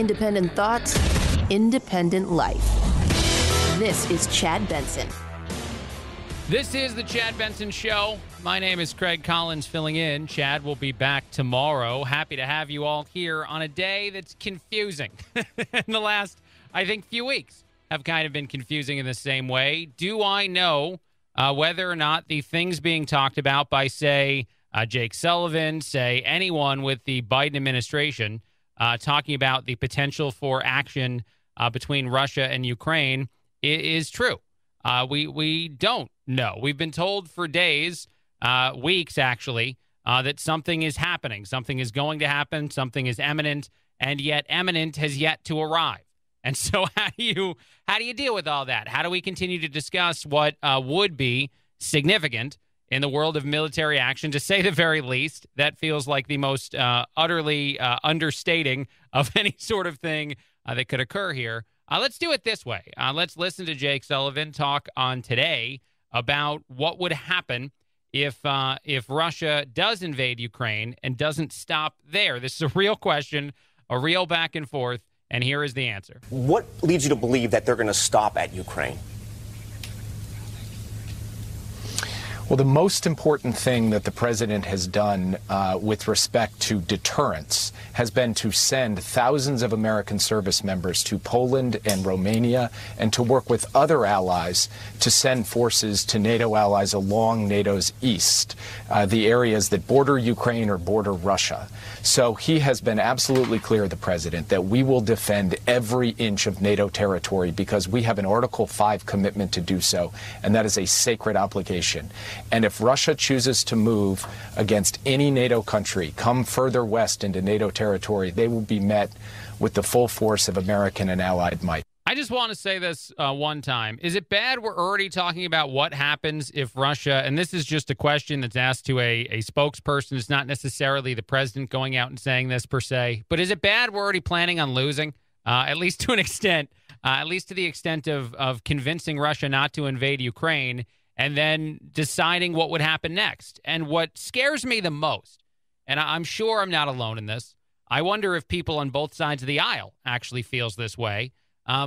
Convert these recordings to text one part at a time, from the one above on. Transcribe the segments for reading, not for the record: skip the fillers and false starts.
Independent thoughts, independent life. This is Chad Benson. This is the Chad Benson Show. My name is Craig Collins filling in. Chad will be back tomorrow. Happy to have you all here on a day that's confusing. In the last, I think, few weeks have kind of been confusing in the same way. Do I know whether or not the things being talked about by, say, Jake Sullivan, say anyone with the Biden administration talking about the potential for action between Russia and Ukraine is true? We don't know. We've been told for days, weeks actually, that something is happening. Something is going to happen. Something is imminent, and yet imminent has yet to arrive. And so how do you deal with all that? How do we continue to discuss what would be significant in the world of military action? To say the very least, that feels like the most utterly understating of any sort of thing that could occur here. Let's do it this way. Let's listen to Jake Sullivan talk on Today about what would happen if Russia does invade Ukraine and doesn't stop there. This is a real question, a real back and forth, and here is the answer. What leads you to believe that they're going to stop at Ukraine? Well, the most important thing that the president has done with respect to deterrence has been to send thousands of American service members to Poland and Romania, and to work with other allies to send forces to NATO allies along NATO's east, the areas that border Ukraine or border Russia. So he has been absolutely clear, the president, that we will defend every inch of NATO territory because we have an Article 5 commitment to do so, and that is a sacred obligation. And if Russia chooses to move against any NATO country, come further west into NATO territory, they will be met with the full force of American and allied might. I just want to say this one time. Is it bad we're already talking about what happens if Russia, and this is just a question that's asked to a spokesperson, it's not necessarily the president going out and saying this per se, but is it bad we're already planning on losing, at least to an extent, at least to the extent of convincing Russia not to invade Ukraine, and then deciding what would happen next? And what scares me the most, and I'm sure I'm not alone in this, I wonder if people on both sides of the aisle actually feels this way,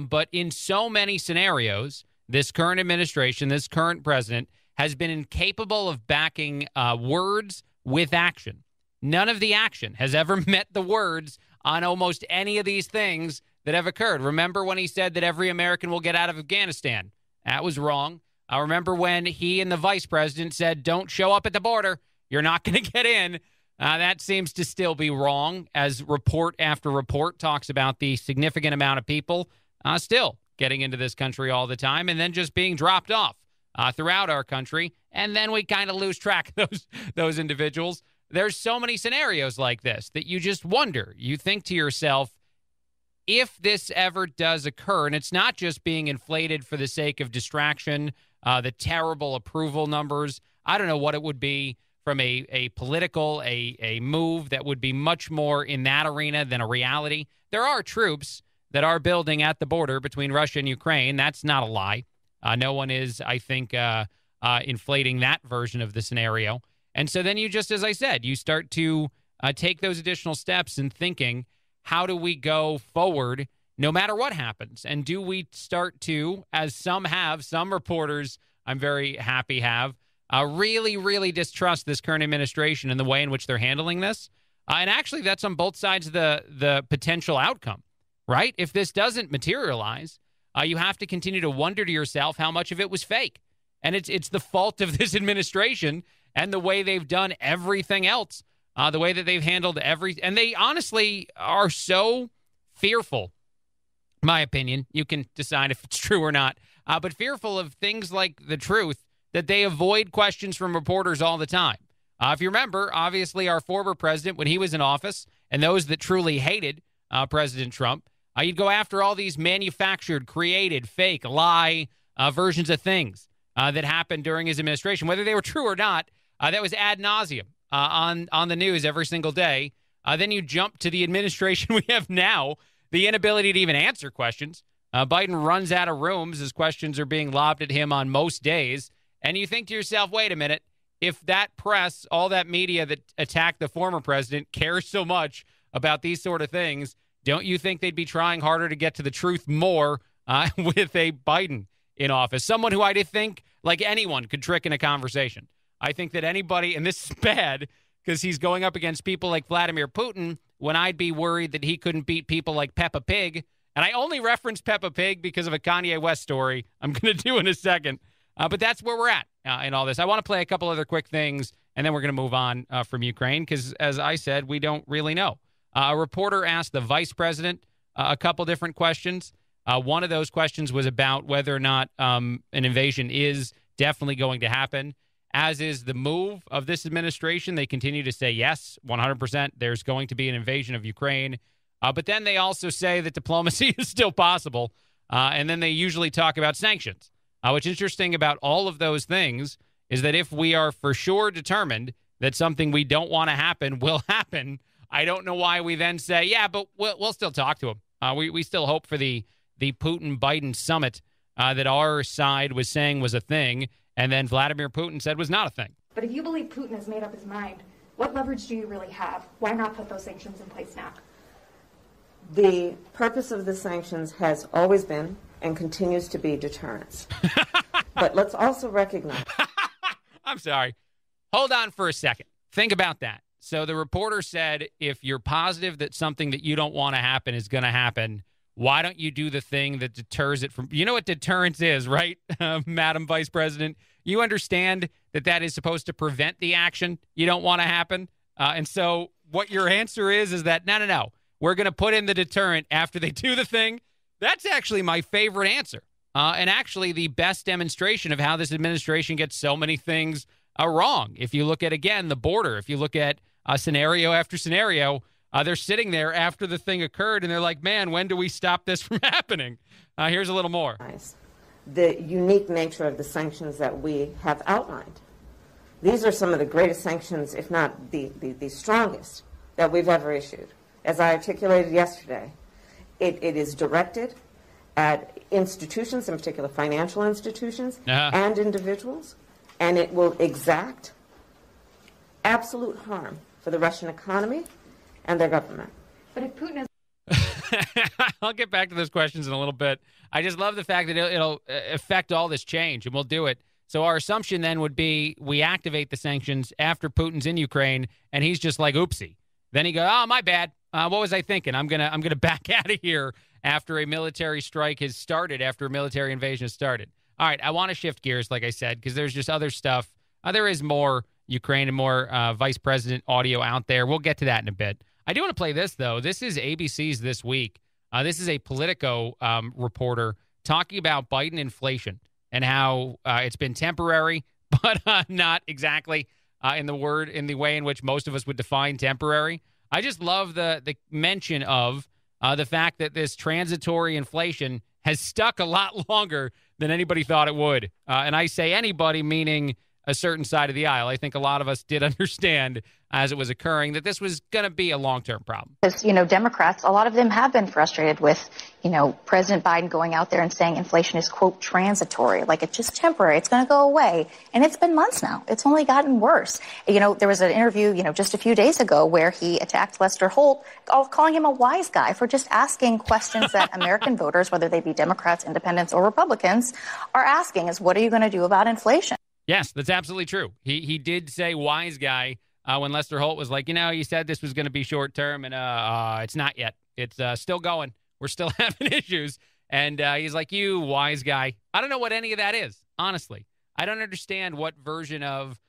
but in so many scenarios, this current administration, this current president, has been incapable of backing words with action. None of the action has ever met the words on almost any of these things that have occurred. Remember when he said that every American will get out of Afghanistan? That was wrong. I remember when he and the vice president said, don't show up at the border. You're not going to get in. That seems to still be wrong, as report after report talks about the significant amount of people still getting into this country all the time and then just being dropped off throughout our country. And then we kind of lose track of those individuals. There's so many scenarios like this that you just wonder. You think to yourself, if this ever does occur, and it's not just being inflated for the sake of distraction, the terrible approval numbers. I don't know what it would be from a political, a move that would be much more in that arena than a reality. There are troops that are building at the border between Russia and Ukraine. That's not a lie. No one is, I think, inflating that version of the scenario. And so then you just, as I said, you start to take those additional steps in thinking, how do we go forward no matter what happens? And do we start to, as some have, some reporters I'm very happy have, really, really distrust this current administration and the way in which they're handling this? And actually, that's on both sides of the potential outcome, right? If this doesn't materialize, you have to continue to wonder to yourself how much of it was fake. And it's the fault of this administration and the way they've done everything else, the way that they've handled everything. And they honestly are so fearful, my opinion. You can decide if it's true or not, but fearful of things like the truth that they avoid questions from reporters all the time. If you remember, obviously, our former president, when he was in office, and those that truly hated President Trump, you'd go after all these manufactured, created, fake, lie versions of things that happened during his administration, whether they were true or not. That was ad nauseum on the news every single day. Then you jump to the administration we have now. The inability to even answer questions. Biden runs out of rooms as questions are being lobbed at him on most days. And you think to yourself, wait a minute, if that press, all that media that attacked the former president cares so much about these sort of things, Don't you think they'd be trying harder to get to the truth more with a Biden in office? Someone who I think, like anyone, could trick in a conversation. I think that anybody, and this is bad because he's going up against people like Vladimir Putin, when I'd be worried that he couldn't beat people like Peppa Pig. And I only reference Peppa Pig because of a Kanye West story I'm going to do in a second. But that's where we're at in all this. I want to play a couple other quick things, and then we're going to move on from Ukraine because, as I said, we don't really know. A reporter asked the vice president a couple different questions. One of those questions was about whether or not an invasion is definitely going to happen, as is the move of this administration. They continue to say, yes, 100%, there's going to be an invasion of Ukraine. But then they also say that diplomacy is still possible. And then they usually talk about sanctions. What's interesting about all of those things is that if we are for sure determined that something we don't want to happen will happen, I don't know why we then say, yeah, but we'll still talk to him. We still hope for the Putin-Biden summit that our side was saying was a thing, and then Vladimir Putin said was not a thing. But if you believe Putin has made up his mind, what leverage do you really have? Why not put those sanctions in place now? The purpose of the sanctions has always been and continues to be deterrence. But let's also recognize... I'm sorry. Hold on for a second. Think about that. So the reporter said, if you're positive that something that you don't want to happen is going to happen, why don't you do the thing that deters it from... You know what deterrence is, right, Madam Vice President? You understand that that is supposed to prevent the action you don't want to happen? And so what your answer is that, no. We're going to put in the deterrent after they do the thing. That's actually my favorite answer. And actually the best demonstration of how this administration gets so many things wrong. If you look at, again, the border, if you look at scenario after scenario, they're sitting there after the thing occurred, and they're like, man, when do we stop this from happening? Here's a little more. The unique nature of the sanctions that we have outlined. These are some of the greatest sanctions, if not the strongest, that we've ever issued. As I articulated yesterday, it is directed at institutions, in particular financial institutions and individuals, and it will exact absolute harm for the Russian economy and their government. But if Putin has... I'll get back to those questions in a little bit. I just love the fact that it'll affect all this change, and we'll do it. So our assumption then would be we activate the sanctions after Putin's in Ukraine, and he's just like, oopsie. Then he goes, oh, my bad. What was I thinking? I'm gonna back out of here after a military strike has started, after a military invasion has started. All right, I want to shift gears, like I said, because there's just other stuff. There is more Ukraine and more Vice President audio out there. We'll get to that in a bit. I do want to play this, though. This is ABC's This Week. This is a Politico reporter talking about Biden inflation and how it's been temporary, but not exactly in the way in which most of us would define temporary. I just love the mention of the fact that this transitory inflation has stuck a lot longer than anybody thought it would. And I say anybody, meaning a certain side of the aisle. I think a lot of us did understand as it was occurring that this was going to be a long-term problem. Because, you know, Democrats, a lot of them have been frustrated with, you know, President Biden going out there and saying inflation is, quote, transitory, like it's just temporary, it's going to go away. And it's been months now. It's only gotten worse. You know, there was an interview, you know, just a few days ago where he attacked Lester Holt, calling him a wise guy for just asking questions that American voters, whether they be Democrats, independents, or Republicans, are asking is, what are you going to do about inflation? Yes, that's absolutely true. He did say wise guy when Lester Holt was like, you know, you said this was going to be short term, and it's not yet. It's still going. We're still having issues. And he's like, you wise guy. I don't know what any of that is, honestly. I don't understand what version of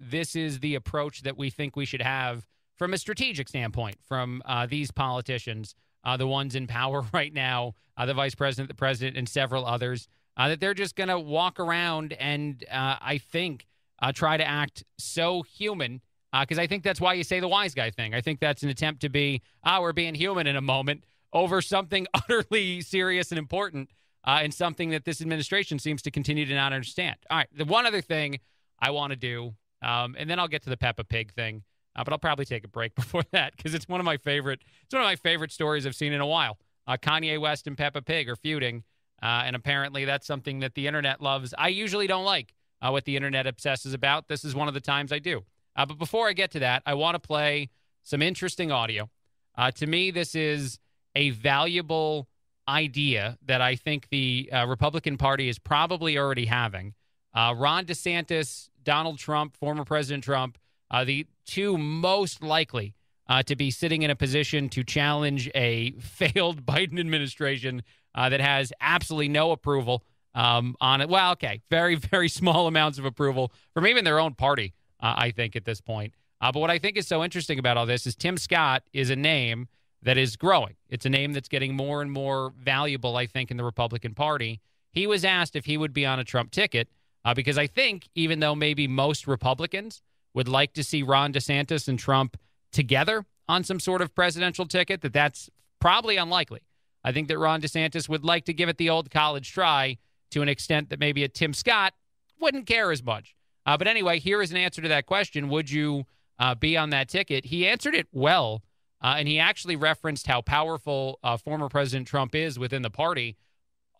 this is the approach that we think we should have from a strategic standpoint from these politicians, the ones in power right now, the vice president, the president, and several others, that they're just going to walk around and I think try to act so human because I think that's why you say the wise guy thing. I think that's an attempt to be, we're being human in a moment, over something utterly serious and important and something that this administration seems to continue to not understand. All right, the one other thing I want to do, and then I'll get to the Peppa Pig thing, but I'll probably take a break before that because it's one of my favorite stories I've seen in a while. Kanye West and Peppa Pig are feuding, and apparently that's something that the internet loves. I usually don't like what the internet obsesses about. This is one of the times I do. But before I get to that, I want to play some interesting audio. To me, this is a valuable idea that I think the Republican Party is probably already having. Ron DeSantis, Donald Trump, former President Trump, the two most likely to be sitting in a position to challenge a failed Biden administration that has absolutely no approval on it. Well, okay, very, very small amounts of approval from even their own party, I think, at this point. But what I think is so interesting about all this is Tim Scott is a name that is growing. It's a name that's getting more and more valuable, I think, in the Republican Party. He was asked if he would be on a Trump ticket because I think even though maybe most Republicans would like to see Ron DeSantis and Trump together on some sort of presidential ticket, that's probably unlikely. I think that Ron DeSantis would like to give it the old college try to an extent that maybe a Tim Scott wouldn't care as much. But anyway, here is an answer to that question. Would you be on that ticket? He answered it well. And he actually referenced how powerful former President Trump is within the party.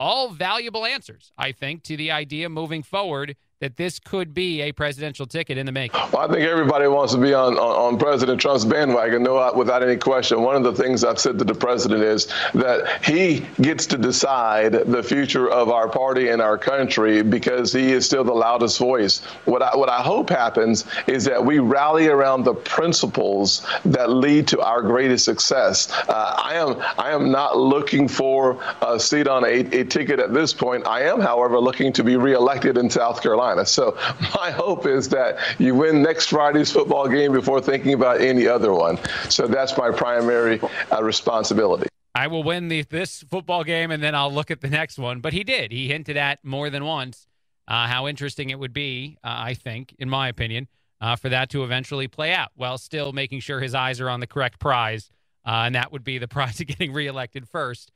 All valuable answers, I think, to the idea moving forward that this could be a presidential ticket in the making. Well, I think everybody wants to be on President Trump's bandwagon, without any question. One of the things I've said to the president is that he gets to decide the future of our party and our country because he is still the loudest voice. What I hope happens is that we rally around the principles that lead to our greatest success. I am not looking for a seat on a ticket at this point. I am, however, looking to be reelected in South Carolina. So my hope is that you win next Friday's football game before thinking about any other one. So that's my primary responsibility. I will win this football game, and then I'll look at the next one. But he did. He hinted at more than once how interesting it would be, I think, in my opinion, for that to eventually play out while still making sure his eyes are on the correct prize. And that would be the prize of getting reelected first.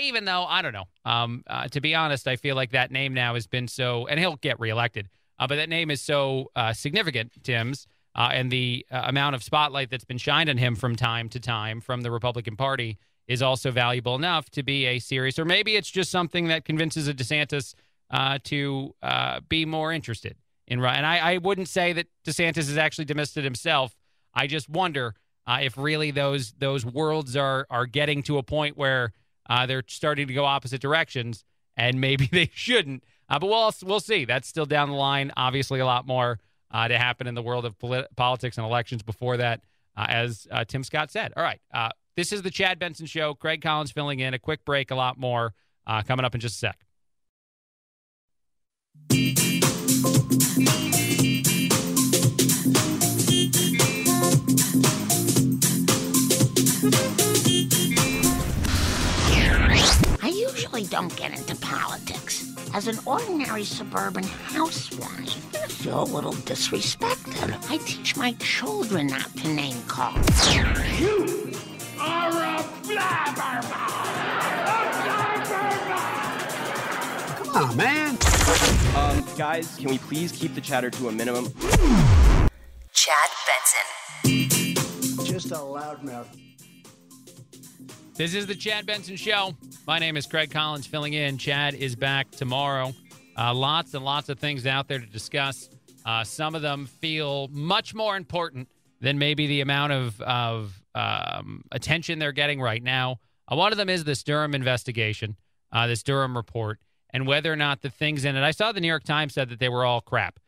Even though, I don't know, to be honest, I feel like that name now has been so, and he'll get reelected, but that name is so significant, Tim's, and the amount of spotlight that's been shined on him from time to time from the Republican Party is also valuable enough to be a serious, or maybe it's just something that convinces a DeSantis to be more interested in. And I wouldn't say that DeSantis has actually demisted himself. I just wonder if really those worlds are getting to a point where they're starting to go opposite directions, and maybe they shouldn't. But we'll see. That's still down the line. Obviously, a lot more to happen in the world of politics and elections before that, as Tim Scott said. All right. This is the Chad Benson Show. Craig Collins filling in. A quick break, a lot more coming up in just a sec. Don't get into politics. As an ordinary suburban housewife, I feel a little disrespected. I teach my children not to name call. You are a blabbermouth! Come on, man! Guys, can we please keep the chatter to a minimum? Chad Benson. Just a loudmouth. This is the Chad Benson Show. My name is Craig Collins filling in. Chad is back tomorrow. Lots and lots of things out there to discuss. Some of them feel much more important than maybe the amount of attention they're getting right now. One of them is this Durham investigation, this Durham report, and whether or not the things in it. I saw the New York Times said that they were all crap,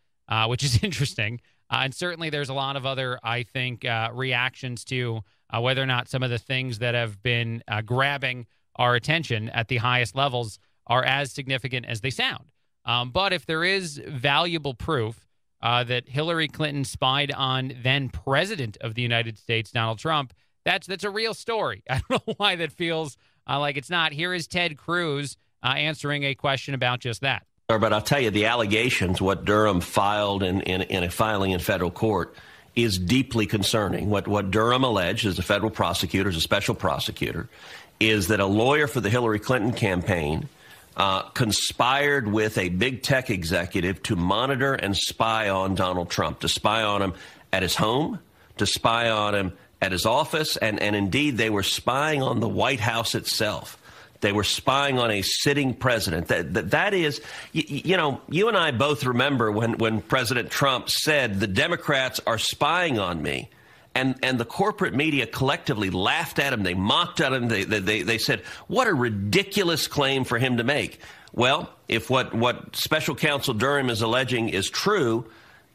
which is interesting. And certainly there's a lot of other, I think, reactions to whether or not some of the things that have been grabbing our attention at the highest levels are as significant as they sound. But if there is valuable proof that Hillary Clinton spied on then President of the United States, Donald Trump, that's a real story. I don't know why that feels like it's not. Here is Ted Cruz answering a question about just that. But I'll tell you, the allegations, what Durham filed in a filing in federal court, is deeply concerning. What Durham alleged as a federal prosecutor, as a special prosecutor, is that a lawyer for the Hillary Clinton campaign conspired with a big tech executive to monitor and spy on Donald Trump, to spy on him at his home, to spy on him at his office, and indeed they were spying on the White House itself. They were spying on a sitting president. That is, you know, you and I both remember when President Trump said the Democrats are spying on me. And the corporate media collectively laughed at him. They mocked at him. They said, what a ridiculous claim for him to make. Well, if what Special Counsel Durham is alleging is true,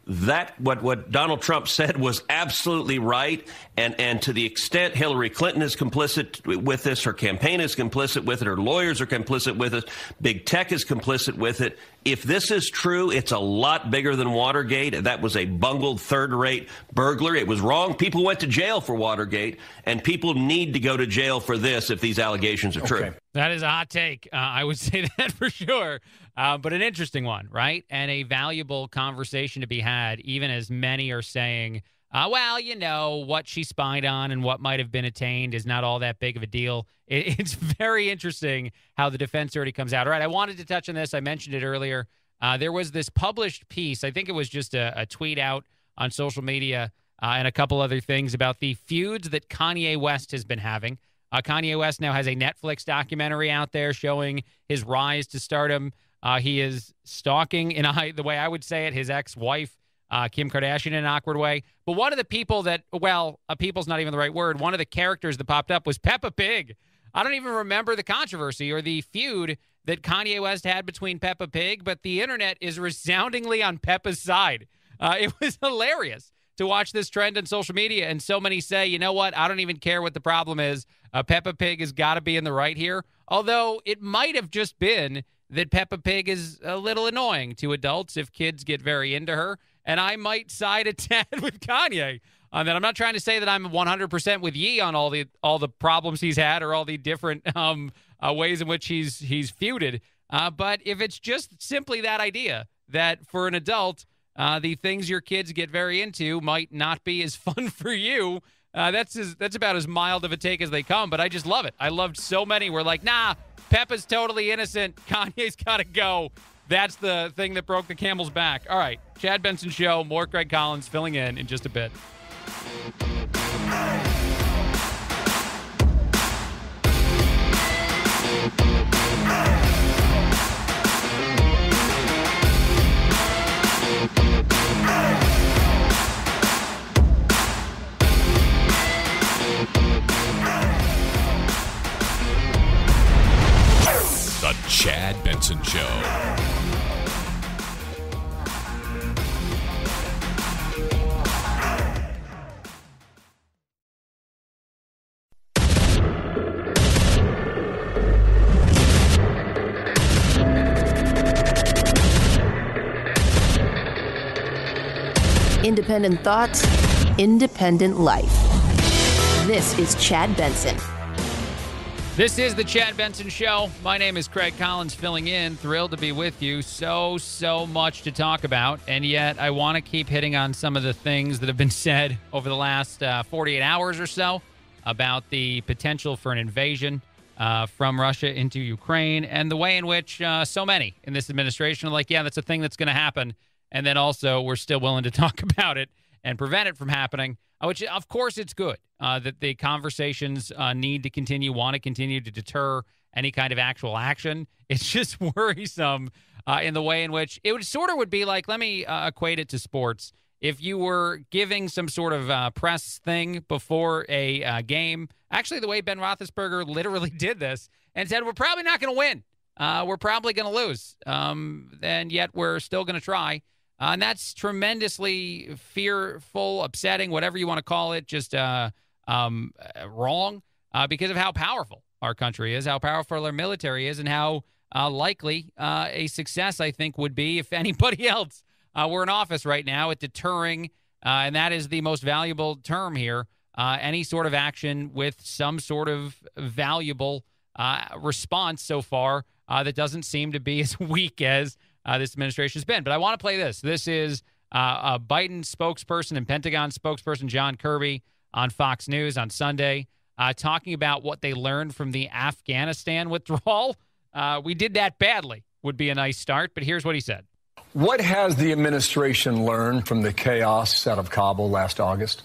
that what Donald Trump said was absolutely right. And to the extent Hillary Clinton is complicit with this, her campaign is complicit with it, her lawyers are complicit with it, big tech is complicit with it. If this is true, it's a lot bigger than Watergate. That was a bungled third-rate burglary. It was wrong. People went to jail for Watergate, and people need to go to jail for this if these allegations are true. That is a hot take. I would say that for sure, but an interesting one, right? And a valuable conversation to be had, even as many are saying, well, you know, what she spied on and what might have been attained is not all that big of a deal. It's very interesting how the defense already comes out. All right, I wanted to touch on this. I mentioned it earlier. There was this published piece. I think it was just a tweet out on social media and a couple other things about the feuds that Kanye West has been having. Kanye West now has a Netflix documentary out there showing his rise to stardom. He is stalking, in the way I would say it, his ex-wife, Kim Kardashian, in an awkward way. But one of the people that, well, people's not even the right word. One of the characters that popped up was Peppa Pig. I don't even remember the controversy or the feud that Kanye West had between Peppa Pig, but the internet is resoundingly on Peppa's side. It was hilarious to watch this trend on social media. And so many say, you know what? I don't even care what the problem is. Peppa Pig has got to be in the right here. Although it might have just been that Peppa Pig is a little annoying to adults if kids get very into her. And I might side a tad with Kanye on that. I'm not trying to say that I'm 100% with Ye on all the problems he's had or all the different ways in which he's feuded. But if it's just simply that idea that for an adult, the things your kids get very into might not be as fun for you, that's about as mild of a take as they come. But I just love it. I loved so many were like, nah, Peppa's totally innocent. Kanye's got to go. That's the thing that broke the camel's back. All right, Chad Benson Show, more Craig Collins filling in just a bit. The Chad Benson Show. Independent thoughts, independent life. This is Chad Benson. This is the Chad Benson Show. My name is Craig Collins filling in. Thrilled to be with you. So much to talk about. And yet I want to keep hitting on some of the things that have been said over the last 48 hours or so about the potential for an invasion from Russia into Ukraine and the way in which so many in this administration are like, yeah, that's a thing that's going to happen. And then also, we're still willing to talk about it and prevent it from happening, which, of course, it's good that the conversations need to continue, want to continue to deter any kind of actual action. It's just worrisome in the way in which it would be like, let me equate it to sports. If you were giving some sort of press thing before a game, actually the way Ben Roethlisberger literally did this and said, we're probably not going to win. We're probably going to lose. And yet we're still going to try. And that's tremendously fearful, upsetting, whatever you want to call it, just wrong because of how powerful our country is, how powerful our military is, and how likely a success, I think, would be if anybody else were in office right now at deterring, and that is the most valuable term here, any sort of action with some sort of valuable response so far that doesn't seem to be as weak as this administration has been. But I want to play this. This is a Biden spokesperson and Pentagon spokesperson John Kirby on Fox News on Sunday talking about what they learned from the Afghanistan withdrawal. We did that badly would be a nice start, but here's what he said. What has the administration learned from the chaos out of Kabul last August?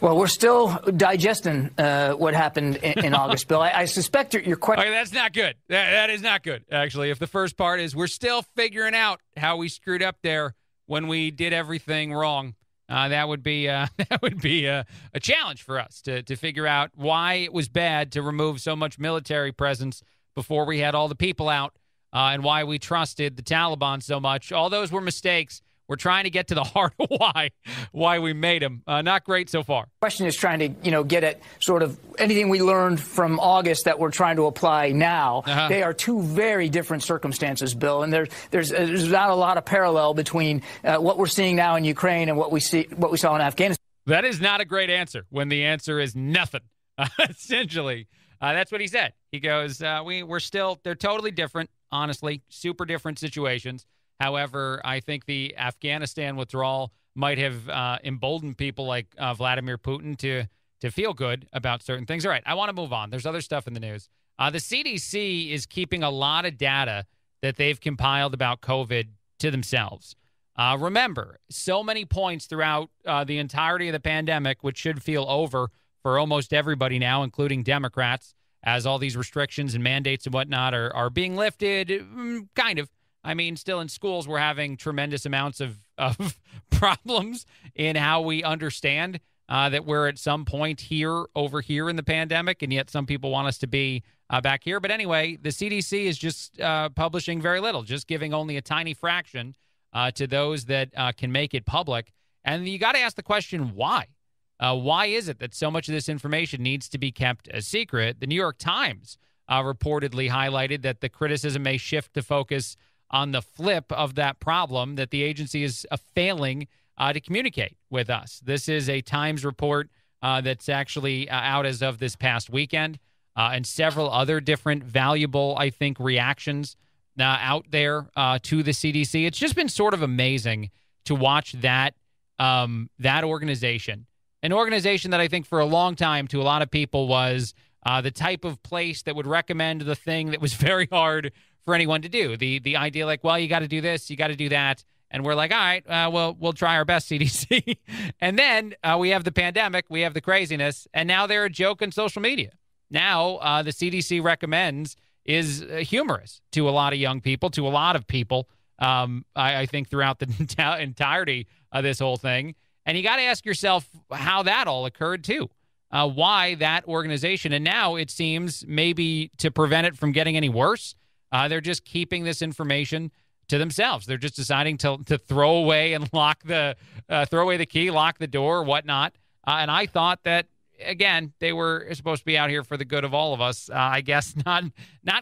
Well, we're still digesting what happened in August, Bill. I suspect your question... Okay, that's not good. That is not good, actually. If the first part is we're still figuring out how we screwed up there when we did everything wrong, That would be a challenge for us to figure out why it was bad to remove so much military presence before we had all the people out, and why we trusted the Taliban so much. All those were mistakes. We're trying to get to the heart of why we made them. Not great so far. Question is trying to, get at sort of anything we learned from August that we're trying to apply now. Uh-huh. They are two very different circumstances, Bill, and there's not a lot of parallel between what we're seeing now in Ukraine and what we saw in Afghanistan. That is not a great answer when the answer is nothing. Essentially, that's what he said. He goes, they're totally different, honestly, super different situations. However, I think the Afghanistan withdrawal might have emboldened people like Vladimir Putin to feel good about certain things. All right, I want to move on. There's other stuff in the news. The CDC is keeping a lot of data that they've compiled about COVID to themselves. Remember, so many points throughout the entirety of the pandemic, which should feel over for almost everybody now, including Democrats, as all these restrictions and mandates and whatnot are being lifted, kind of. I mean, still in schools, we're having tremendous amounts of problems in how we understand that we're at some point over here in the pandemic, and yet some people want us to be back here. But anyway, the CDC is just publishing very little, just giving only a tiny fraction to those that can make it public. And you got to ask the question, why? Why is it that so much of this information needs to be kept a secret? The New York Times reportedly highlighted that the criticism may shift to focus on the flip of that problem, that the agency is failing to communicate with us. This is a Times report that's actually out as of this past weekend, and several other different valuable, I think, reactions out there to the CDC. It's just been sort of amazing to watch that that organization, an organization that I think for a long time to a lot of people was the type of place that would recommend the thing that was very hard for anyone to do. The idea like, well, you got to do this, you got to do that. And we're like, all right, well, we'll try our best, CDC. And then we have the pandemic, we have the craziness, and now they're a joke on social media. Now the CDC recommends is humorous to a lot of young people, to a lot of people, I think, throughout the entirety of this whole thing. And you got to ask yourself how that all occurred, too. Why that organization? And now it seems maybe to prevent it from getting any worse, they're just keeping this information to themselves. They're just deciding to throw away and throw away the key, lock the door, whatnot. And I thought that, again, they were supposed to be out here for the good of all of us. I guess not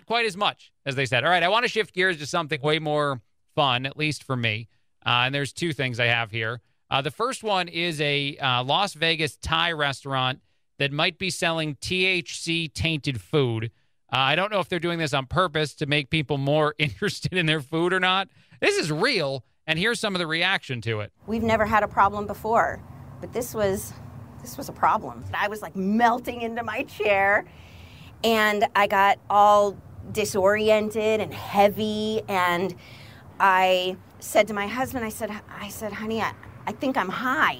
quite as much as they said. All right, I want to shift gears to something way more fun, at least for me. And there's two things I have here. The first one is a Las Vegas Thai restaurant that might be selling THC-tainted food. I don't know if they're doing this on purpose to make people more interested in their food or not. This is real, and here's some of the reaction to it. We've never had a problem before, but this was a problem. I was like melting into my chair, and I got all disoriented and heavy, and I said to my husband, I said, honey, I think I'm high.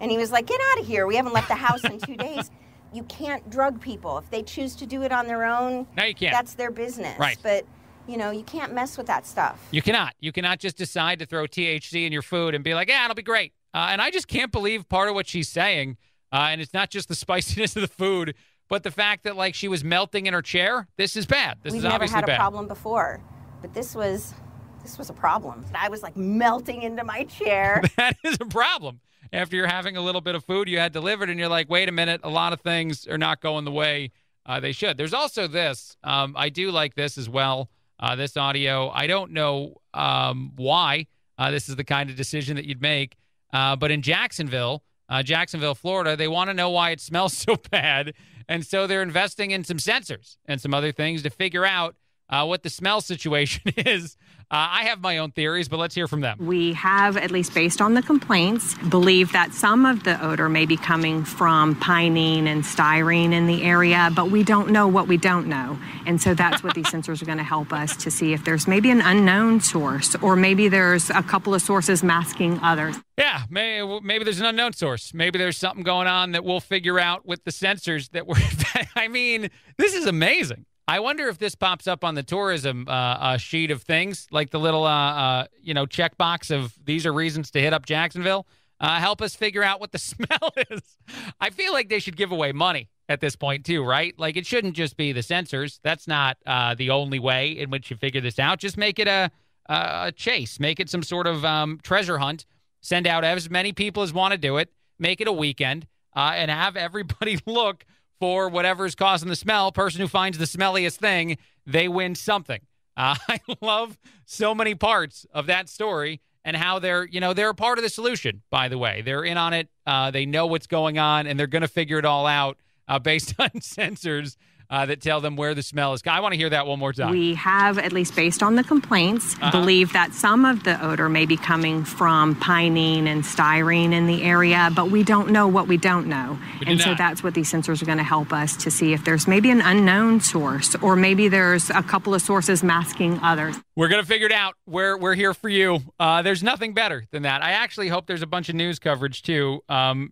And he was like, get out of here. We haven't left the house in 2 days. You can't drug people. If they choose to do it on their own, no, you can't. That's their business. Right. But, you can't mess with that stuff. You cannot. You cannot just decide to throw THC in your food and be like, yeah, it'll be great. And I just can't believe part of what she's saying. And it's not just the spiciness of the food, but the fact that, she was melting in her chair. This is bad. This is obviously bad. We've never had a problem before, but this was a problem. I was, melting into my chair. That is a problem. After you're having a little bit of food you had delivered and you're like, wait a minute, a lot of things are not going the way they should. There's also this. I do like this as well, this audio. I don't know why this is the kind of decision that you'd make, but in Jacksonville, Florida, they want to know why it smells so bad, and so they're investing in some sensors and some other things to figure out what the smell situation is. I have my own theories, but let's hear from them. We have, at least based on the complaints, believe that some of the odor may be coming from pinene and styrene in the area, but we don't know what we don't know. And so that's what these sensors are going to help us to see if there's maybe an unknown source, or maybe there's a couple of sources masking others. Yeah, maybe there's an unknown source. Maybe there's something going on that we'll figure out with the sensors that we're... I mean, this is amazing. I wonder if this pops up on the tourism sheet of things, like the little, checkbox of these are reasons to hit up Jacksonville. Help us figure out what the smell is. I feel like they should give away money at this point, too, right? Like, it shouldn't just be the sensors. That's not the only way in which you figure this out. Just make it a chase. Make it some sort of treasure hunt. Send out as many people as want to do it. Make it a weekend and have everybody look for whatever's causing the smell. Person who finds the smelliest thing, they win something. I love so many parts of that story. And how they're a part of the solution, by the way. They're in on it. They know what's going on, and they're going to figure it all out based on sensors that tell them where the smell is. I want to hear that one more time. We have, at least based on the complaints, believe that some of the odor may be coming from pinene and styrene in the area, but we don't know what we don't know. So that's what these sensors are going to help us to see if there's maybe an unknown source, or maybe there's a couple of sources masking others. We're going to figure it out. We're here for you. There's nothing better than that. I actually hope there's a bunch of news coverage, too.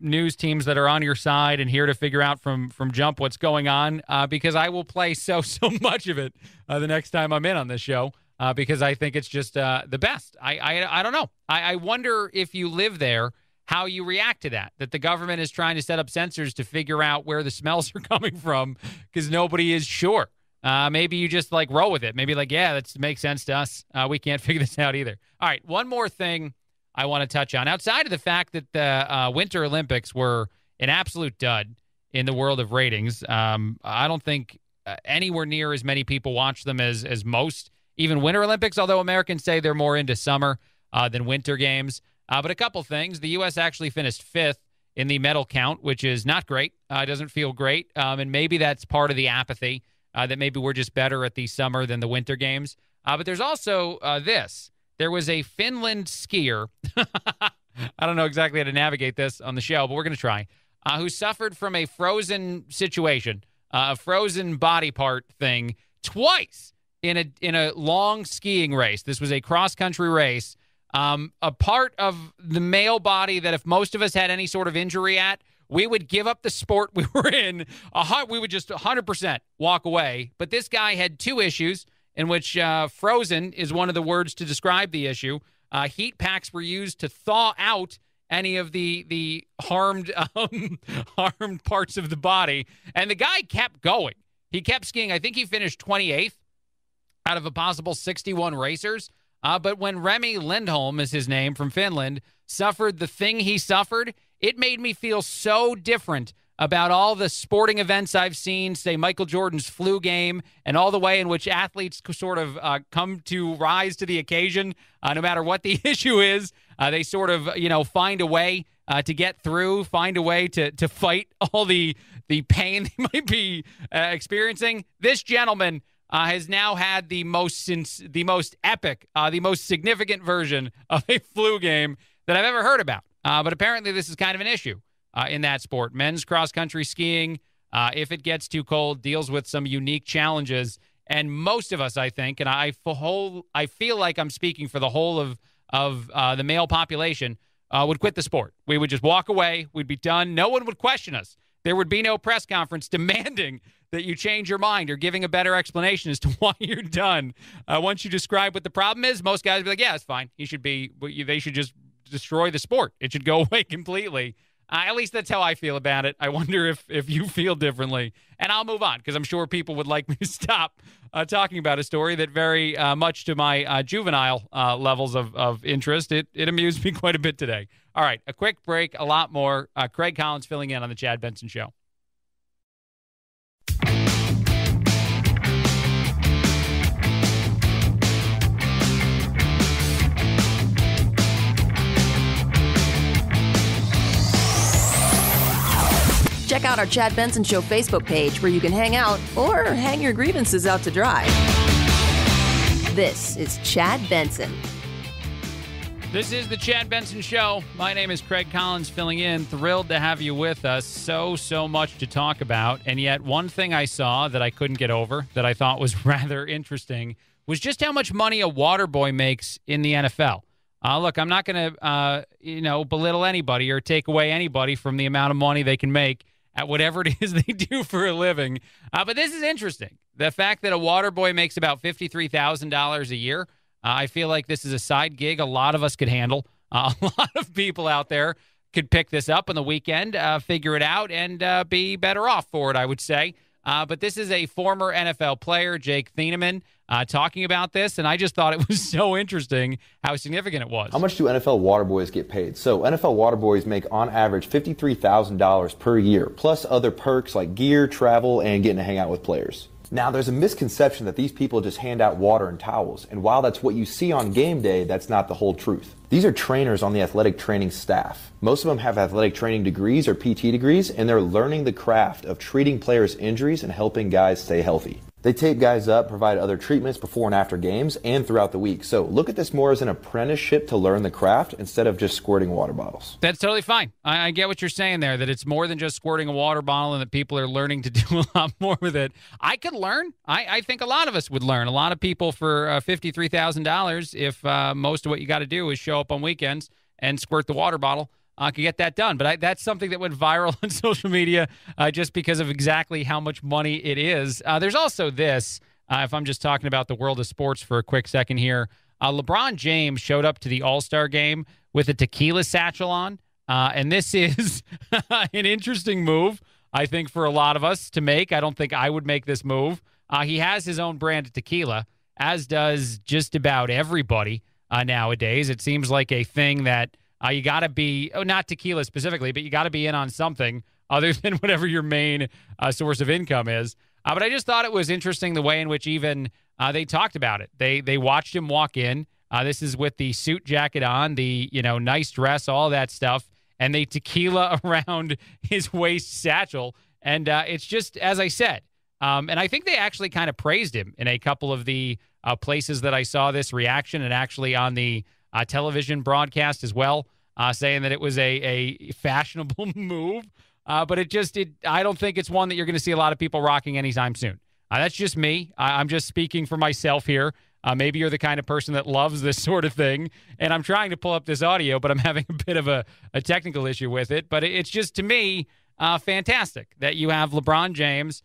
News teams that are on your side and here to figure out from jump what's going on, because I will play so much of it the next time I'm in on this show, because I think it's just the best. I don't know. I wonder if you live there, how you react to that the government is trying to set up sensors to figure out where the smells are coming from, because nobody is sure. Maybe you just, like, roll with it. Maybe, like, yeah, that makes sense to us. We can't figure this out either. All right, one more thing I want to touch on. Outside of the fact that the Winter Olympics were an absolute dud in the world of ratings, I don't think anywhere near as many people watch them as most, even Winter Olympics, although Americans say they're more into summer than winter games. But a couple things. The U.S. actually finished fifth in the medal count, which is not great. It doesn't feel great, and maybe that's part of the apathy. That maybe we're just better at the summer than the winter games. But there's also this. There was a Finland skier. I don't know exactly how to navigate this on the show, but we're going to try. Who suffered from a frozen situation, a frozen body part thing, twice in a long skiing race. This was a cross-country race. A part of the male body that if most of us had any sort of injury at, we would give up the sport we were in. We would just 100% walk away. But this guy had two issues, in which frozen is one of the words to describe the issue. Heat packs were used to thaw out any of the harmed harmed parts of the body. And the guy kept going. He kept skiing. I think he finished 28th out of a possible 61 racers. But when Remi Lindholm, is his name, from Finland, suffered the thing he suffered, it made me feel so different about all the sporting events I've seen, say Michael Jordan's flu game, and all the way in which athletes sort of come to rise to the occasion, no matter what the issue is. They sort of, find a way to get through, find a way to fight all the pain they might be experiencing. This gentleman has now had the most epic, the most significant version of a flu game that I've ever heard about. But apparently this is kind of an issue in that sport. Men's cross-country skiing, if it gets too cold, deals with some unique challenges. And most of us, I think, and I feel like I'm speaking for the whole of the male population, would quit the sport. We would just walk away. We'd be done. No one would question us. There would be no press conference demanding that you change your mind or giving a better explanation as to why you're done. Once you describe what the problem is, most guys would be like, yeah, it's fine. They should just destroy the sport. It should go away completely. At least that's how I feel about it. I wonder if you feel differently. And I'll move on, because I'm sure people would like me to stop talking about a story that very much to my juvenile levels of interest. It amused me quite a bit today. All right, a quick break, a lot more. Craig Collins filling in on the Chad Benson Show. Check out our Chad Benson Show Facebook page, where you can hang out or hang your grievances out to dry. This is Chad Benson. This is the Chad Benson Show. My name is Craig Collins filling in. Thrilled to have you with us. So much to talk about. And yet one thing I saw that I couldn't get over that I thought was rather interesting was just how much money a water boy makes in the NFL. Look, I'm not going to, belittle anybody or take away anybody from the amount of money they can make at whatever it is they do for a living. But this is interesting. The fact that a water boy makes about $53,000 a year, I feel like this is a side gig a lot of us could handle. A lot of people out there could pick this up on the weekend, figure it out, and be better off for it, I would say. But this is a former NFL player, Jake Thieneman, talking about this, and I just thought it was so interesting how significant it was. How much do NFL water boys get paid? So NFL water boys make on average $53,000 per year, plus other perks like gear, travel, and getting to hang out with players. Now, there's a misconception that these people just hand out water and towels, and while that's what you see on game day, that's not the whole truth. These are trainers on the athletic training staff. Most of them have athletic training degrees or PT degrees, and they're learning the craft of treating players' injuries and helping guys stay healthy. They tape guys up, provide other treatments before and after games, and throughout the week. So look at this more as an apprenticeship to learn the craft instead of just squirting water bottles. That's totally fine. I get what you're saying there, that it's more than just squirting a water bottle and that people are learning to do a lot more with it. I could learn. I think a lot of us would learn. A lot of people for $53,000, if most of what you got to do is show up on weekends and squirt the water bottle, could get that done. But that's something that went viral on social media just because of exactly how much money it is. There's also this, if I'm just talking about the world of sports for a quick second here, LeBron James showed up to the All-Star game with a tequila satchel on. And this is an interesting move, I think, for a lot of us to make. I don't think I would make this move. He has his own brand of tequila, as does just about everybody nowadays. It seems like a thing that you got to be, not tequila specifically, but you got to be in on something other than whatever your main source of income is. But I just thought it was interesting the way in which even they talked about it. They watched him walk in. This is with the suit jacket on, the nice dress, all that stuff, and the tequila around his waist satchel. And it's just, as I said, and I think they actually kind of praised him in a couple of the places that I saw this reaction, and actually on the television broadcast as well, saying that it was a fashionable move. But I don't think it's one that you're going to see a lot of people rocking anytime soon. That's just me. I'm just speaking for myself here. Maybe you're the kind of person that loves this sort of thing, and I'm trying to pull up this audio, but I'm having a bit of a technical issue with it. But it's just, to me, fantastic that you have LeBron James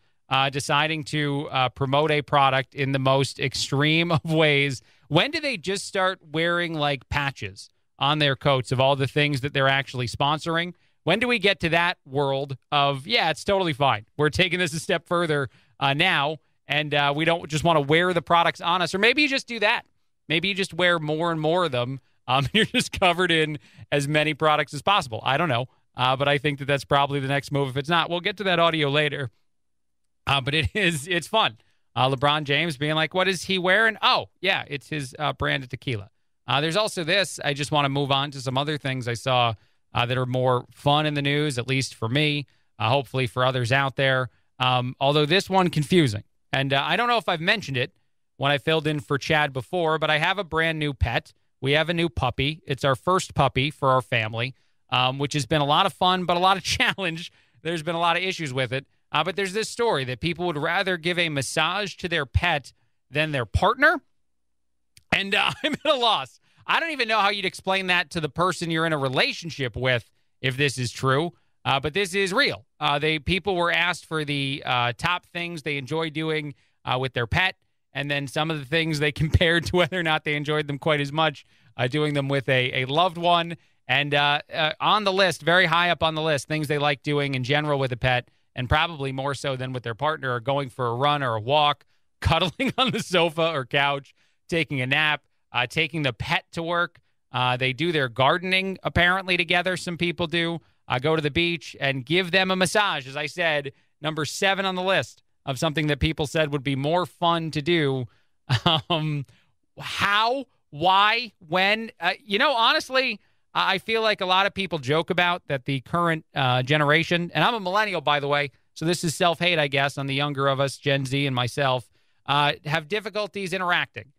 deciding to promote a product in the most extreme of ways. When do they just start wearing, like, patches on their coats of all the things that they're actually sponsoring? When do we get to that world of, yeah, it's totally fine, we're taking this a step further now, and we don't just want to wear the products on us? Or maybe you just do that. Maybe you just wear more and more of them. You're just covered in as many products as possible. I don't know, but I think that's probably the next move. If it's not, we'll get to that audio later. But it's fun. LeBron James being like, what is he wearing? Oh, yeah, it's his brand of tequila. There's also this. I just want to move on to some other things I saw that are more fun in the news, at least for me, hopefully for others out there. Although this one confusing. And I don't know if I've mentioned it when I filled in for Chad before, but I have a brand new pet. We have a new puppy. It's our first puppy for our family, which has been a lot of fun, but a lot of challenge. There's been a lot of issues with it. But there's this story that people would rather give a massage to their pet than their partner. And I'm at a loss. I don't even know how you'd explain that to the person you're in a relationship with if this is true. But this is real. People were asked for the top things they enjoy doing with their pet. And then some of the things they compared to whether or not they enjoyed them quite as much doing them with a loved one. And on the list, very high up on the list, things they like doing in general with a pet, and probably more so than with their partner, are going for a run or a walk, cuddling on the sofa or couch, taking a nap, taking the pet to work. They do their gardening, apparently, together. Some people do. Go to the beach and give them a massage. As I said, number 7 on the list of something that people said would be more fun to do. How? Why? When? Honestly, I feel like a lot of people joke about that the current generation, and I'm a millennial, by the way, so this is self-hate, I guess, on the younger of us, Gen Z and myself, have difficulties interacting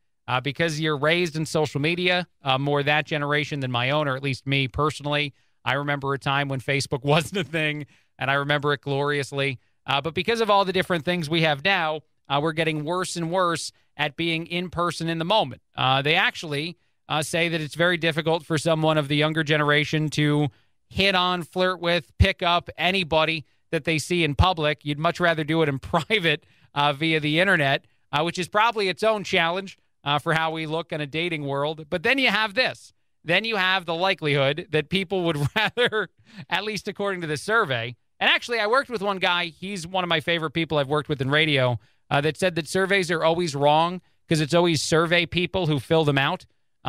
because you're raised in social media, more that generation than my own, or at least me personally. I remember a time when Facebook wasn't a thing, and I remember it gloriously. But because of all the different things we have now, we're getting worse and worse at being in person in the moment. They actually say that it's very difficult for someone of the younger generation to hit on, flirt with, pick up anybody that they see in public. You'd much rather do it in private via the internet, which is probably its own challenge for how we look in a dating world. But then you have this. then you have the likelihood that people would rather, at least according to the survey, and actually I worked with one guy, he's one of my favorite people I've worked with in radio, that said that surveys are always wrong because it's always survey people who fill them out.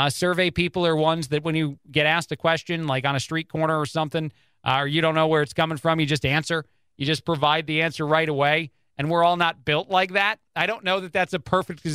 Survey people are ones that when you get asked a question, like on a street corner or something, or you don't know where it's coming from, you just answer. You just provide the answer right away, and we're all not built like that. I don't know that that's a perfect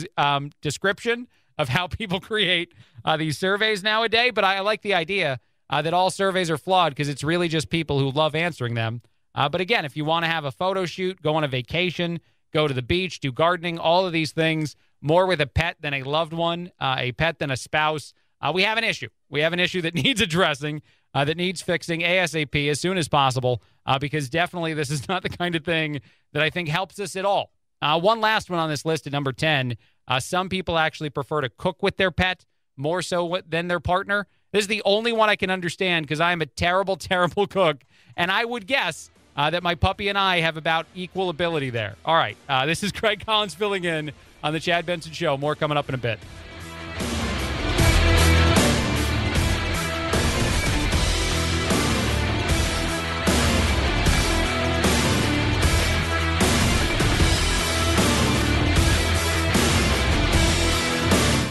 description of how people create these surveys nowadays, but I like the idea that all surveys are flawed because it's really just people who love answering them. But again, if you want to have a photo shoot, go on a vacation, go to the beach, do gardening, all of these things, more with a pet than a loved one, a pet than a spouse, we have an issue. We have an issue that needs addressing, that needs fixing ASAP as soon as possible, because definitely this is not the kind of thing that I think helps us at all. One last one on this list at number 10. Some people actually prefer to cook with their pet more so than their partner. This is the only one I can understand because I am a terrible, terrible cook, and I would guess that my puppy and I have about equal ability there. All right, this is Craig Collins filling in on the Chad Benson Show. More coming up in a bit.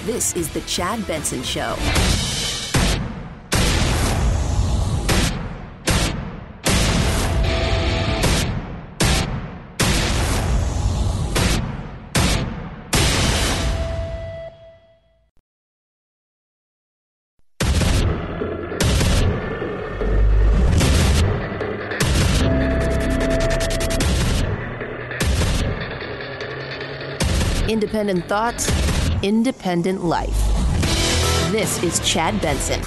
This is the Chad Benson Show. Independent thoughts, independent life. This is Chad Benson.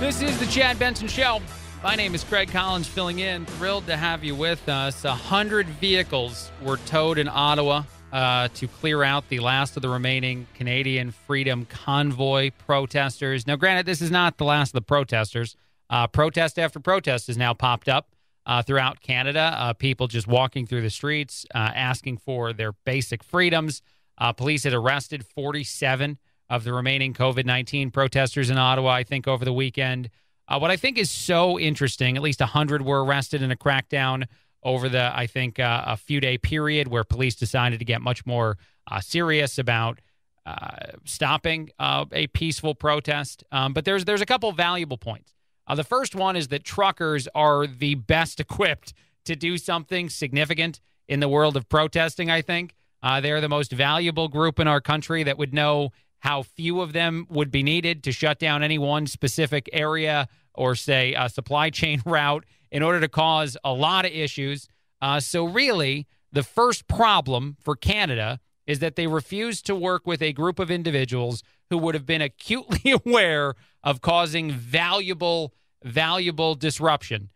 This is the Chad Benson Show. My name is Craig Collins filling in. Thrilled to have you with us. 100 vehicles were towed in Ottawa to clear out the last of the remaining Canadian Freedom Convoy protesters. Now, granted, this is not the last of the protesters. Protest after protest has now popped up throughout Canada, people just walking through the streets, asking for their basic freedoms. Police had arrested 47 of the remaining COVID-19 protesters in Ottawa, I think, over the weekend. What I think is so interesting, at least 100 were arrested in a crackdown over the, I think, a few-day period where police decided to get much more serious about stopping a peaceful protest. But there's a couple valuable points. The first one is that truckers are the best equipped to do something significant in the world of protesting, I think. They're the most valuable group in our country that would know how few of them would be needed to shut down any one specific area or, say, a supply chain route in order to cause a lot of issues. So really, the first problem for Canada is that they refuse to work with a group of individuals who would have been acutely aware of causing valuable disruption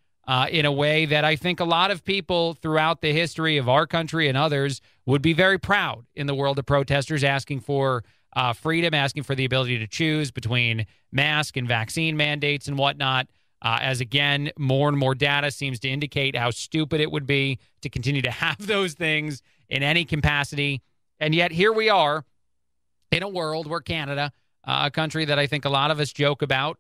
in a way that I think a lot of people throughout the history of our country and others would be very proud in the world of protesters asking for freedom, asking for the ability to choose between mask and vaccine mandates and whatnot, as, again, more and more data seems to indicate how stupid it would be to continue to have those things in any capacity. And yet here we are in a world where Canada, a country that I think a lot of us joke about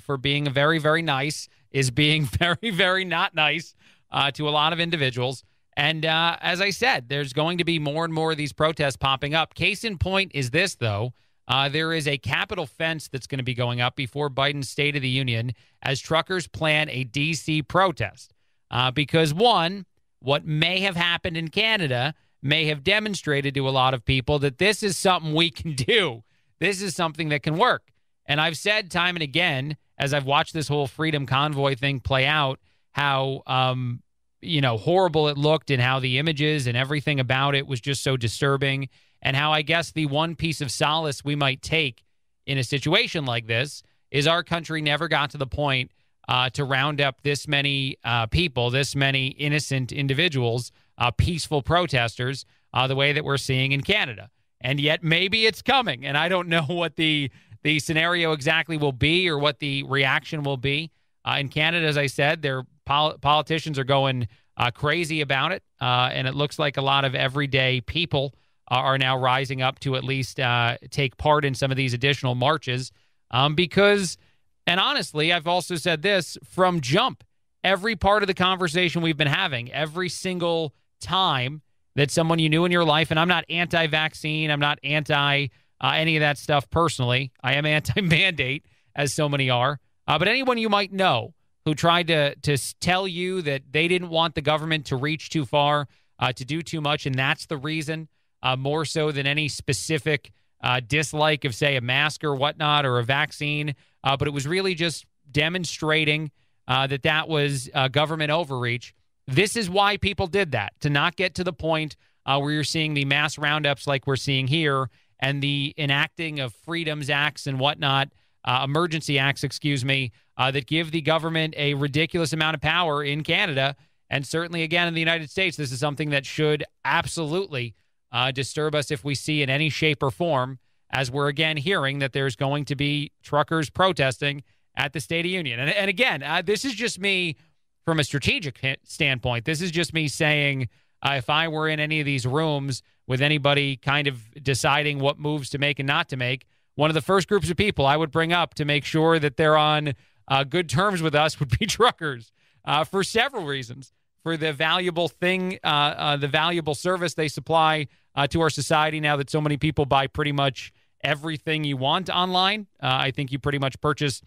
for being very, very nice, is being very, very not nice to a lot of individuals. And as I said, there's going to be more and more of these protests popping up. Case in point is this, though. There is a Capitol fence that's going to be going up before Biden's State of the Union as truckers plan a D.C. protest. Because, one, what may have happened in Canada may have demonstrated to a lot of people that this is something we can do. This is something that can work. And I've said time and again, as I've watched this whole Freedom Convoy thing play out, how, horrible it looked and how the images and everything about it was just so disturbing, and how I guess the one piece of solace we might take in a situation like this is our country never got to the point to round up this many people, this many innocent individuals, peaceful protesters, the way that we're seeing in Canada. And yet maybe it's coming, and I don't know what the scenario exactly will be or what the reaction will be. In Canada, as I said, their politicians are going crazy about it, and it looks like a lot of everyday people are now rising up to at least take part in some of these additional marches. because, and honestly, I've also said this from jump, every part of the conversation we've been having, every single time that someone you knew in your life, and I'm not anti-vaccine, I'm not anti any of that stuff personally. I am anti-mandate, as so many are. But anyone you might know who tried to tell you that they didn't want the government to reach too far, to do too much, and that's the reason, more so than any specific dislike of, say, a mask or whatnot or a vaccine. But it was really just demonstrating that was government overreach. This is why people did that, to not get to the point where you're seeing the mass roundups like we're seeing here and the enacting of freedoms acts and whatnot, emergency acts, that give the government a ridiculous amount of power in Canada. And certainly, again, in the United States, this is something that should absolutely disturb us if we see in any shape or form, as we're again hearing that there's going to be truckers protesting at the State of Union. And again, this is just me from a strategic standpoint. This is just me saying if I were in any of these rooms with anybody kind of deciding what moves to make and not to make, one of the first groups of people I would bring up to make sure that they're on good terms with us would be truckers for several reasons. For the valuable thing, the valuable service they supply to our society now that so many people buy pretty much everything you want online. I think you pretty much purchase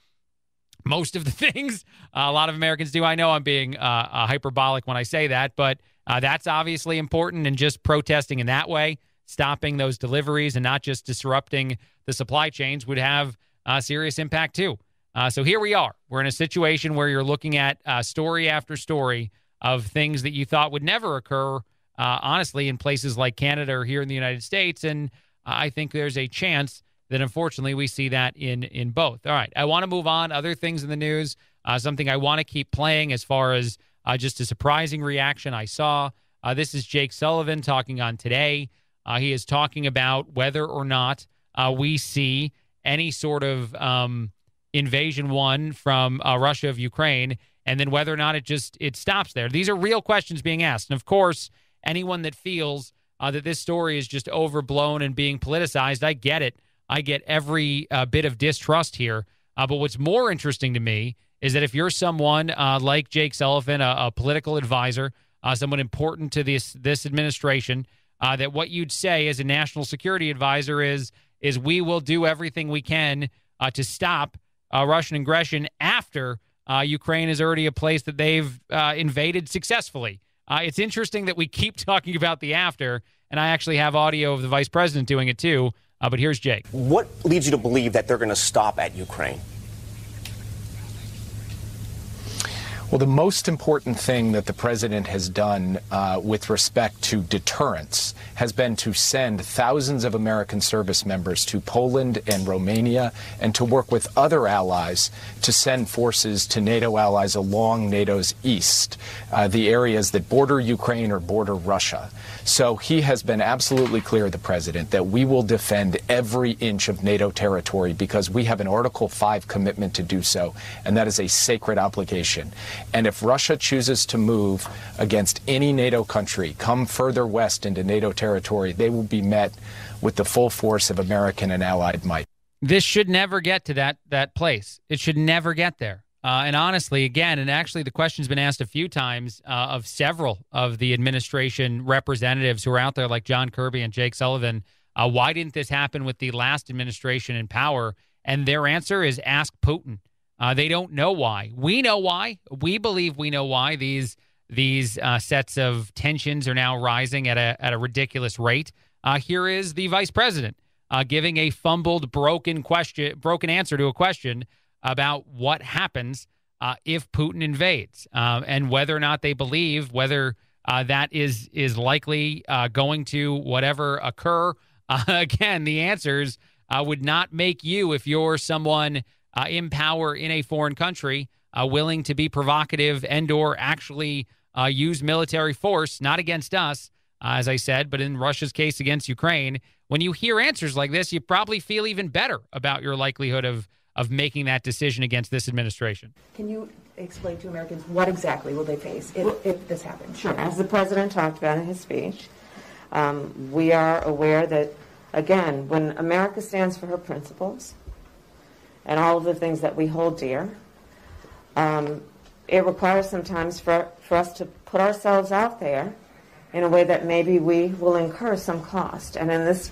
most of the things a lot of Americans do. I know I'm being hyperbolic when I say that, but that's obviously important, and just protesting in that way, stopping those deliveries and not just disrupting the supply chains would have serious impact too. So here we are. We're in a situation where you're looking at story after story of things that you thought would never occur, honestly, in places like Canada or here in the United States. And I think there's a chance that, unfortunately, we see that in both. All right, I want to move on. Other things in the news, something I want to keep playing as far as just a surprising reaction I saw. This is Jake Sullivan talking on Today. He is talking about whether or not we see any sort of invasion one from Russia of Ukraine, and then whether or not it stops there. These are real questions being asked. And, of course, anyone that feels that this story is just overblown and being politicized, I get it. I get every bit of distrust here. But what's more interesting to me is that if you're someone like Jake Sullivan, a political advisor, someone important to this administration, that what you'd say as a national security advisor is we will do everything we can to stop Russian aggression after Ukraine is already a place that they've invaded successfully. It's interesting that we keep talking about the after, and I actually have audio of the vice president doing it too, but here's Jake. What leads you to believe that they're going to stop at Ukraine? Well, the most important thing that the president has done with respect to deterrence has been to send thousands of American service members to Poland and Romania, and to work with other allies to send forces to NATO allies along NATO's east, the areas that border Ukraine or border Russia. So he has been absolutely clear, the president, that we will defend every inch of NATO territory because we have an Article 5 commitment to do so, and that is a sacred obligation. And if Russia chooses to move against any NATO country, come further west into NATO territory, they will be met with the full force of American and allied might. This should never get to that place. It should never get there. And honestly, again, and actually the question's been asked a few times of several of the administration representatives who are out there, like John Kirby and Jake Sullivan, why didn't this happen with the last administration in power? And their answer is ask Putin. They don't know why. We know why. We believe we know why these sets of tensions are now rising at a ridiculous rate. Here is the vice president giving a fumbled, broken answer to a question about what happens if Putin invades and whether or not they believe that is likely going to whatever occur. Again, the answers would not make you, if you're someone in power in a foreign country, willing to be provocative and or actually use military force, not against us, as I said, but in Russia's case against Ukraine. When you hear answers like this, you probably feel even better about your likelihood of making that decision against this administration. Can you explain to Americans what exactly will they face if this happens? Sure. As the president talked about in his speech, we are aware that, again, when America stands for her principles, and all of the things that we hold dear. It requires sometimes for us to put ourselves out there in a way that maybe we will incur some cost. And in this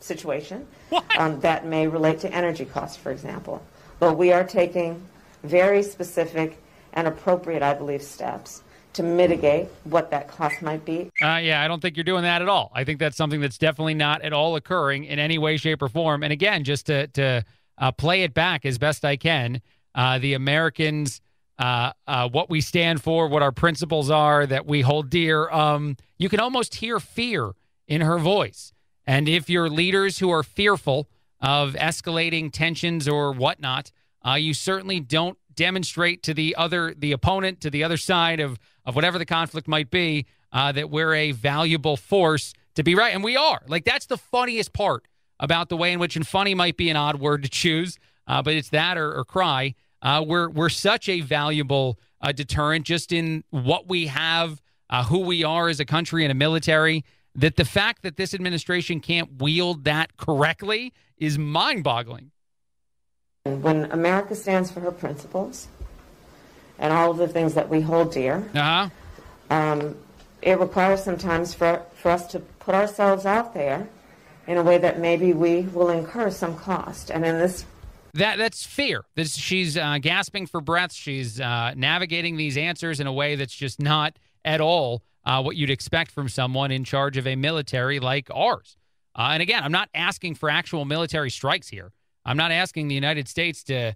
situation, that may relate to energy costs, for example. But we are taking very specific and appropriate, I believe, steps to mitigate what that cost might be. Yeah, I don't think you're doing that at all. I think that's something that's definitely not at all occurring in any way, shape, or form. And again, just to play it back as best I can, the Americans, what we stand for, what our principles are that we hold dear, you can almost hear fear in her voice. And if you're leaders who are fearful of escalating tensions or whatnot, you certainly don't demonstrate to the opponent, to the other side of whatever the conflict might be, that we're a valuable force to be right. And we are. Like, that's the funniest part about the way in which, and funny might be an odd word to choose, but it's that or cry. We're such a valuable deterrent just in what we have, who we are as a country and a military, that the fact that this administration can't wield that correctly is mind-boggling. When America stands for her principles and all of the things that we hold dear, it requires sometimes for us to put ourselves out there in a way that maybe we will incur some cost. And in this... That's fear. She's gasping for breath. She's navigating these answers in a way that's just not at all what you'd expect from someone in charge of a military like ours. And again, I'm not asking for actual military strikes here. I'm not asking the United States to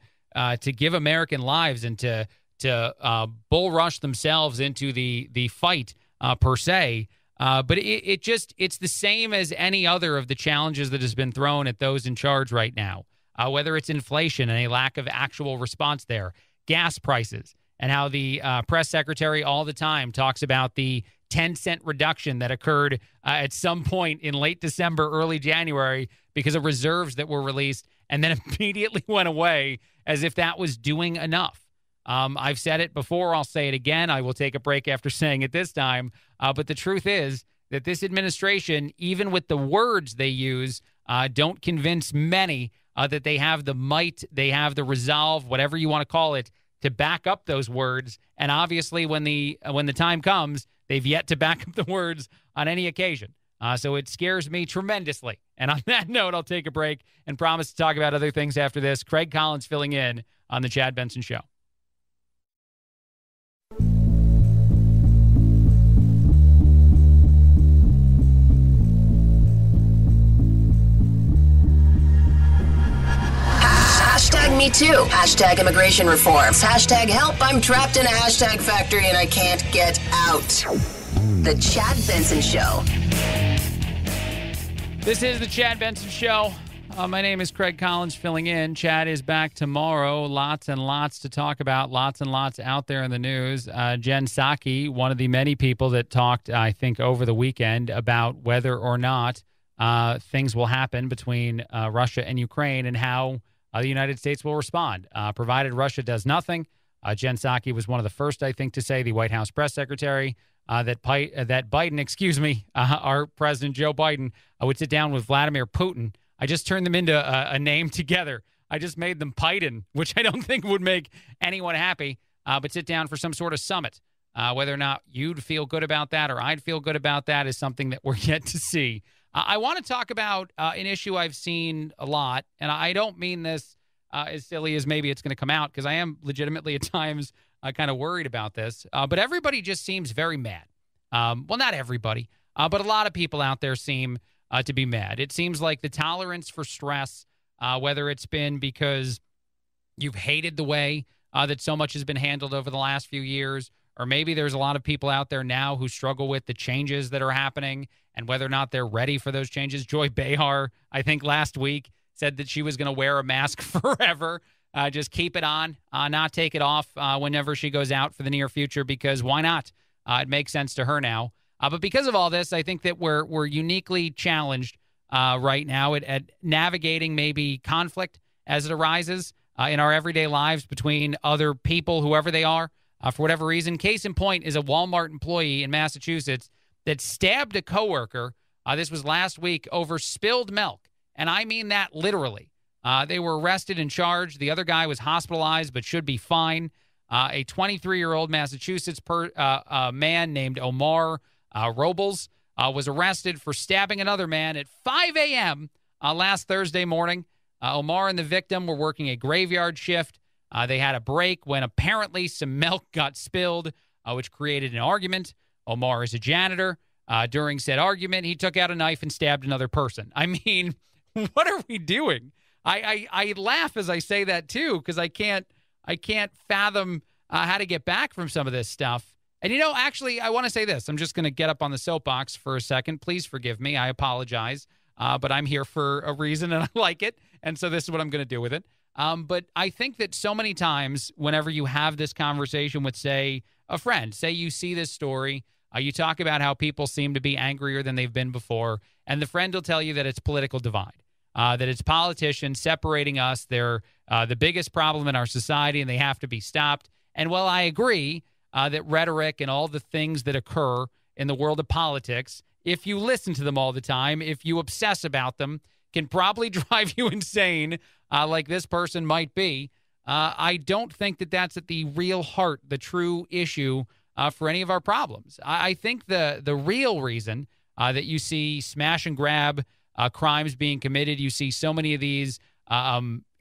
give American lives and to bull rush themselves into the fight per se. But it's the same as any other of the challenges that has been thrown at those in charge right now. Whether it's inflation and a lack of actual response there, gas prices, and how the press secretary all the time talks about the 10-cent reduction that occurred at some point in late December, early January, because of reserves that were released and then immediately went away, as if that was doing enough. I've said it before. I'll say it again. I will take a break after saying it this time. But the truth is that this administration, even with the words they use, don't convince many that they have the might, they have the resolve, whatever you want to call it, to back up those words. And obviously, when the time comes, they've yet to back up the words on any occasion. So it scares me tremendously. And on that note, I'll take a break and promise to talk about other things after this. Craig Collins filling in on The Chad Benson Show. Me too. Hashtag immigration reforms. Hashtag help. I'm trapped in a hashtag factory and I can't get out. The Chad Benson Show. This is The Chad Benson Show. My name is Craig Collins filling in. Chad is back tomorrow. Lots and lots to talk about. Lots and lots out there in the news. Jen Psaki, one of the many people that talked, I think, over the weekend about whether or not things will happen between Russia and Ukraine and how the United States will respond, provided Russia does nothing. Jen Psaki was one of the first, I think, to say, the White House press secretary, that Biden, our president Joe Biden, would sit down with Vladimir Putin. I just turned them into a name together. I just made them Biden, which I don't think would make anyone happy, but sit down for some sort of summit. Whether or not you'd feel good about that or I'd feel good about that is something that we're yet to see. I want to talk about an issue I've seen a lot, and I don't mean this as silly as maybe it's going to come out, because I am legitimately at times kind of worried about this. But everybody just seems very mad. Well, not everybody, but a lot of people out there seem to be mad. It seems like the tolerance for stress, whether it's been because you've hated the way that so much has been handled over the last few years, or maybe there's a lot of people out there now who struggle with the changes that are happening and whether or not they're ready for those changes. Joy Behar, I think last week, said that she was going to wear a mask forever. Just keep it on, not take it off whenever she goes out for the near future, because why not? It makes sense to her now. But because of all this, I think that we're uniquely challenged right now at navigating maybe conflict as it arises in our everyday lives between other people, whoever they are. For whatever reason. Case in point is a Walmart employee in Massachusetts that stabbed a coworker. This was last week over spilled milk. And I mean that literally. They were arrested and charged. The other guy was hospitalized but should be fine. A 23-year-old Massachusetts man named Omar Robles was arrested for stabbing another man at 5 a.m. Last Thursday morning. Omar and the victim were working a graveyard shift. They had a break when apparently some milk got spilled, which created an argument. Omar is a janitor. During said argument, he took out a knife and stabbed another person. I mean, what are we doing? I laugh as I say that, too, because I can't fathom how to get back from some of this stuff. And, you know, actually, I want to say this. I'm just going to get up on the soapbox for a second. Please forgive me. I apologize. But I'm here for a reason, and I like it. And so this is what I'm going to do with it. But I think that so many times whenever you have this conversation with, say, a friend, say you see this story, you talk about how people seem to be angrier than they've been before, and the friend will tell you that it's political divide, that it's politicians separating us. They're the biggest problem in our society, and they have to be stopped. And while I agree that rhetoric and all the things that occur in the world of politics, if you listen to them all the time, if you obsess about them, can probably drive you insane like this person might be. I don't think that that's at the real heart, the true issue for any of our problems. I think the real reason that you see smash and grab crimes being committed, you see so many of these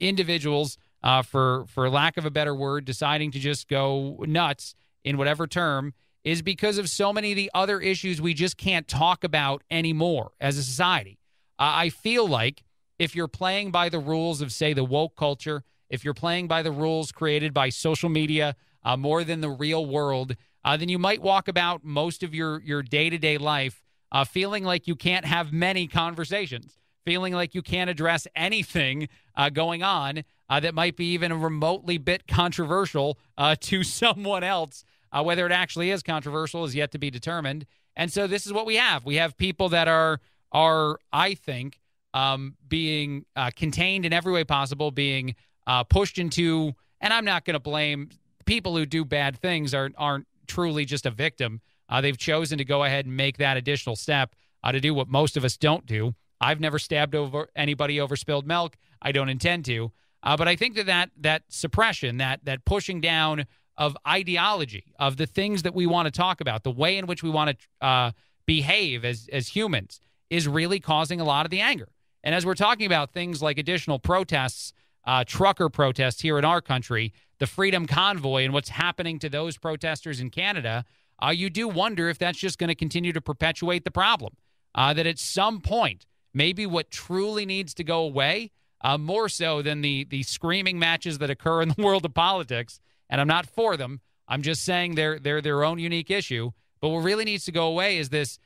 individuals, for lack of a better word, deciding to just go nuts in whatever term, is because of so many of the other issues we just can't talk about anymore as a society. I feel like if you're playing by the rules of, say, the woke culture, if you're playing by the rules created by social media more than the real world, then you might walk about most of your day-to-day life feeling like you can't have many conversations, feeling like you can't address anything going on that might be even remotely bit controversial to someone else. Whether it actually is controversial is yet to be determined. And so this is what we have. We have people that are I think, being contained in every way possible, being pushed into, and I'm not going to blame people who do bad things aren't truly just a victim. They've chosen to go ahead and make that additional step to do what most of us don't do. I've never stabbed over anybody over spilled milk. I don't intend to. But I think that suppression, that pushing down of ideology, of the things that we want to talk about, the way in which we want to behave as humans, is really causing a lot of the anger. And as we're talking about things like additional protests, trucker protests here in our country, the Freedom Convoy and what's happening to those protesters in Canada, you do wonder if that's just going to continue to perpetuate the problem, that at some point, maybe what truly needs to go away, more so than the screaming matches that occur in the world of politics, and I'm not for them, I'm just saying they're their own unique issue, but what really needs to go away is this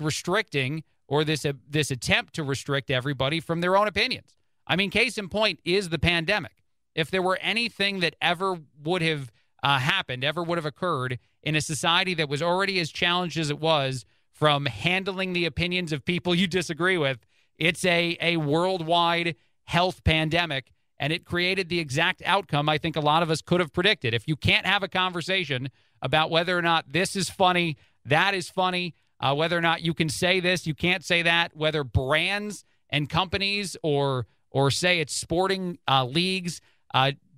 restricting, or this attempt to restrict everybody from their own opinions. I mean, case in point is the pandemic. If there were anything that ever would have happened, ever would have occurred in a society that was already as challenged as it was from handling the opinions of people you disagree with, it's a worldwide health pandemic, and it created the exact outcome I think a lot of us could have predicted. If you can't have a conversation about whether or not this is funny, that is funny, whether or not you can say this, you can't say that, whether brands and companies or say it's sporting leagues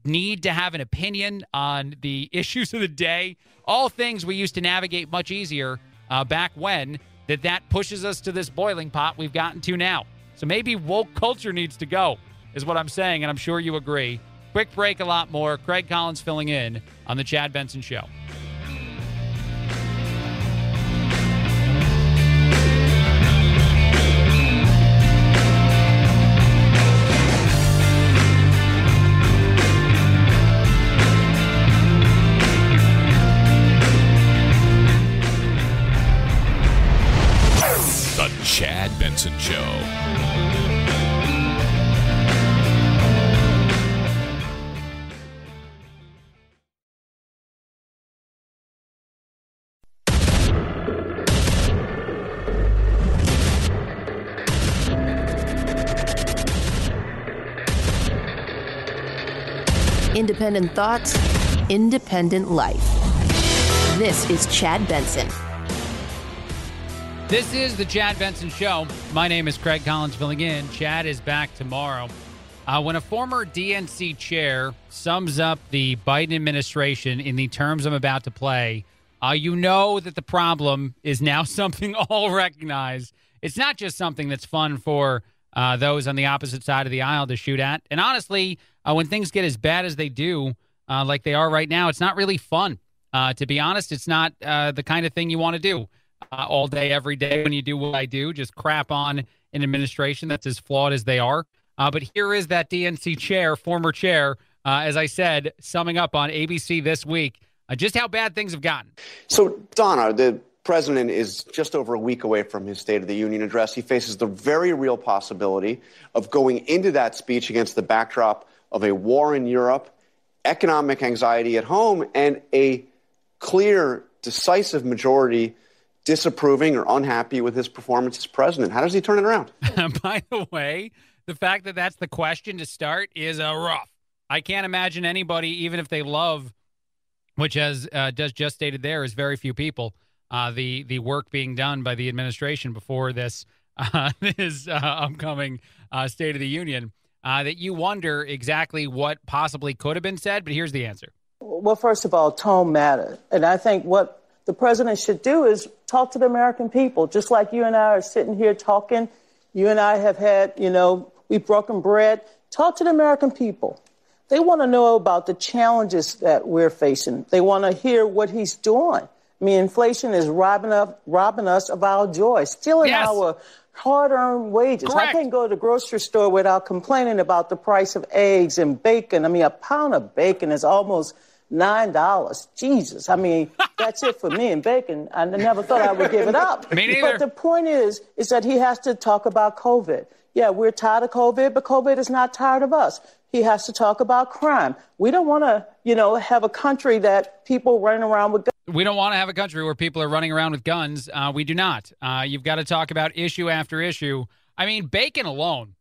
need to have an opinion on the issues of the day, all things we used to navigate much easier back when, that pushes us to this boiling pot we've gotten to now. So maybe woke culture needs to go, is what I'm saying, and I'm sure you agree. Quick break, a lot more. Craig Collins filling in on The Chad Benson Show. Chad Benson Show. Independent thoughts, independent life. This is Chad Benson. This is the Chad Benson Show. My name is Craig Collins filling in. Chad is back tomorrow. When a former DNC chair sums up the Biden administration in the terms I'm about to play, you know that the problem is now something all recognize. It's not just something that's fun for those on the opposite side of the aisle to shoot at. And honestly, when things get as bad as they do, like they are right now, it's not really fun. To be honest, it's not the kind of thing you want to do all day, every day when you do what I do, just crap on an administration that's as flawed as they are. But here is that DNC chair, former chair, as I said, summing up on ABC this week, just how bad things have gotten. So, Donna, the president is just over a week away from his State of the Union address. He faces the very real possibility of going into that speech against the backdrop of a war in Europe, economic anxiety at home, and a clear, decisive majority disapproving or unhappy with his performance as president. How does he turn it around? By the way, the fact that that's the question to start is rough. I can't imagine anybody, even if they love, which as just stated there, is very few people, the work being done by the administration before this, this upcoming State of the Union, that you wonder exactly what possibly could have been said. But here's the answer. Well, first of all, tone matters. And I think what the president should do is talk to the American people, just like you and I are sitting here talking. You and I have had, you know, we've broken bread. Talk to the American people. They want to know about the challenges that we're facing. They want to hear what he's doing. I mean, inflation is robbing us of our joy, stealing our hard-earned wages. Correct. I can't go to the grocery store without complaining about the price of eggs and bacon. I mean, a pound of bacon is almost $9. Jesus. I mean, that's it for me and bacon. I never thought I would give it up. Me neither. But the point is that he has to talk about COVID. Yeah, we're tired of COVID, but COVID is not tired of us. He has to talk about crime. We don't want to, you know, have a country that people running around with guns. We don't want to have a country where people are running around with guns. We do not. You've got to talk about issue after issue. I mean, bacon alone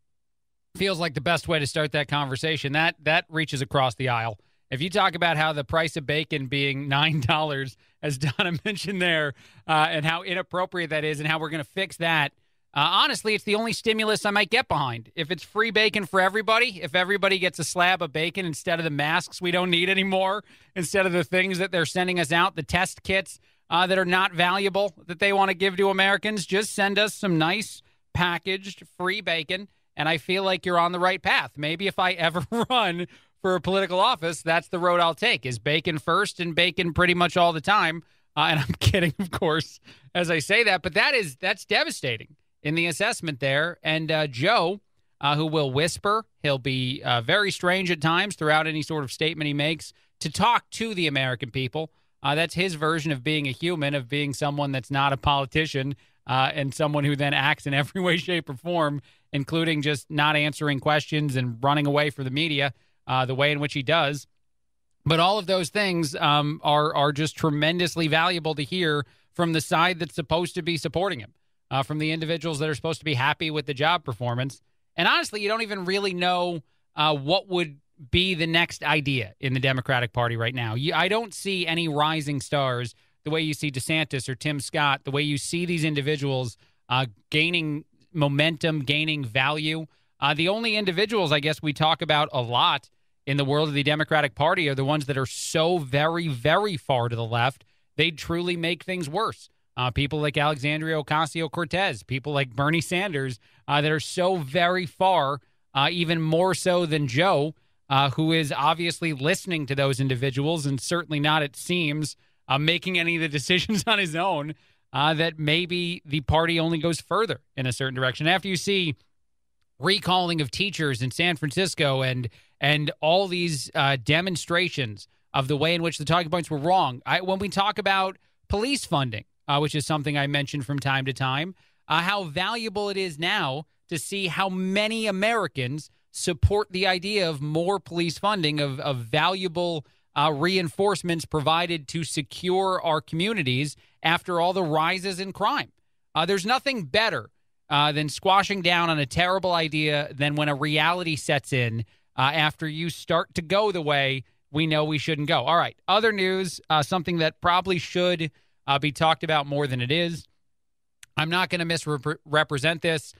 feels like the best way to start that conversation. That reaches across the aisle. If you talk about how the price of bacon being $9, as Donna mentioned there, and how inappropriate that is and how we're going to fix that, honestly, it's the only stimulus I might get behind. If it's free bacon for everybody, if everybody gets a slab of bacon instead of the masks we don't need anymore, instead of the things that they're sending us out, the test kits that are not valuable that they want to give to Americans, just send us some nice packaged free bacon, and I feel like you're on the right path. Maybe if I ever run for a political office, that's the road I'll take, is bacon first and bacon pretty much all the time. And I'm kidding, of course, as I say that. But that's devastating in the assessment there. And Joe, who will whisper, he'll be very strange at times throughout any sort of statement he makes to talk to the American people. That's his version of being a human, of being someone that's not a politician and someone who then acts in every way, shape or form, including just not answering questions and running away from the media. The way in which he does. But all of those things are just tremendously valuable to hear from the side that's supposed to be supporting him, from the individuals that are supposed to be happy with the job performance. And honestly, you don't even really know what would be the next idea in the Democratic Party right now. I don't see any rising stars the way you see DeSantis or Tim Scott, the way you see these individuals gaining momentum, gaining value. The only individuals I guess we talk about a lot in the world of the Democratic Party are the ones that are so very, very far to the left, they truly make things worse. People like Alexandria Ocasio-Cortez, people like Bernie Sanders, that are so very far, even more so than Joe, who is obviously listening to those individuals and certainly not, it seems, making any of the decisions on his own, that maybe the party only goes further in a certain direction. After you see recalling of teachers in San Francisco and all these demonstrations of the way in which the talking points were wrong. When we talk about police funding, which is something I mentioned from time to time, how valuable it is now to see how many Americans support the idea of more police funding, of valuable reinforcements provided to secure our communities after all the rises in crime. There's nothing better then squashing down on a terrible idea than when a reality sets in after you start to go the way we know we shouldn't go. All right. Other news, something that probably should be talked about more than it is. I'm not going to misrepresent this.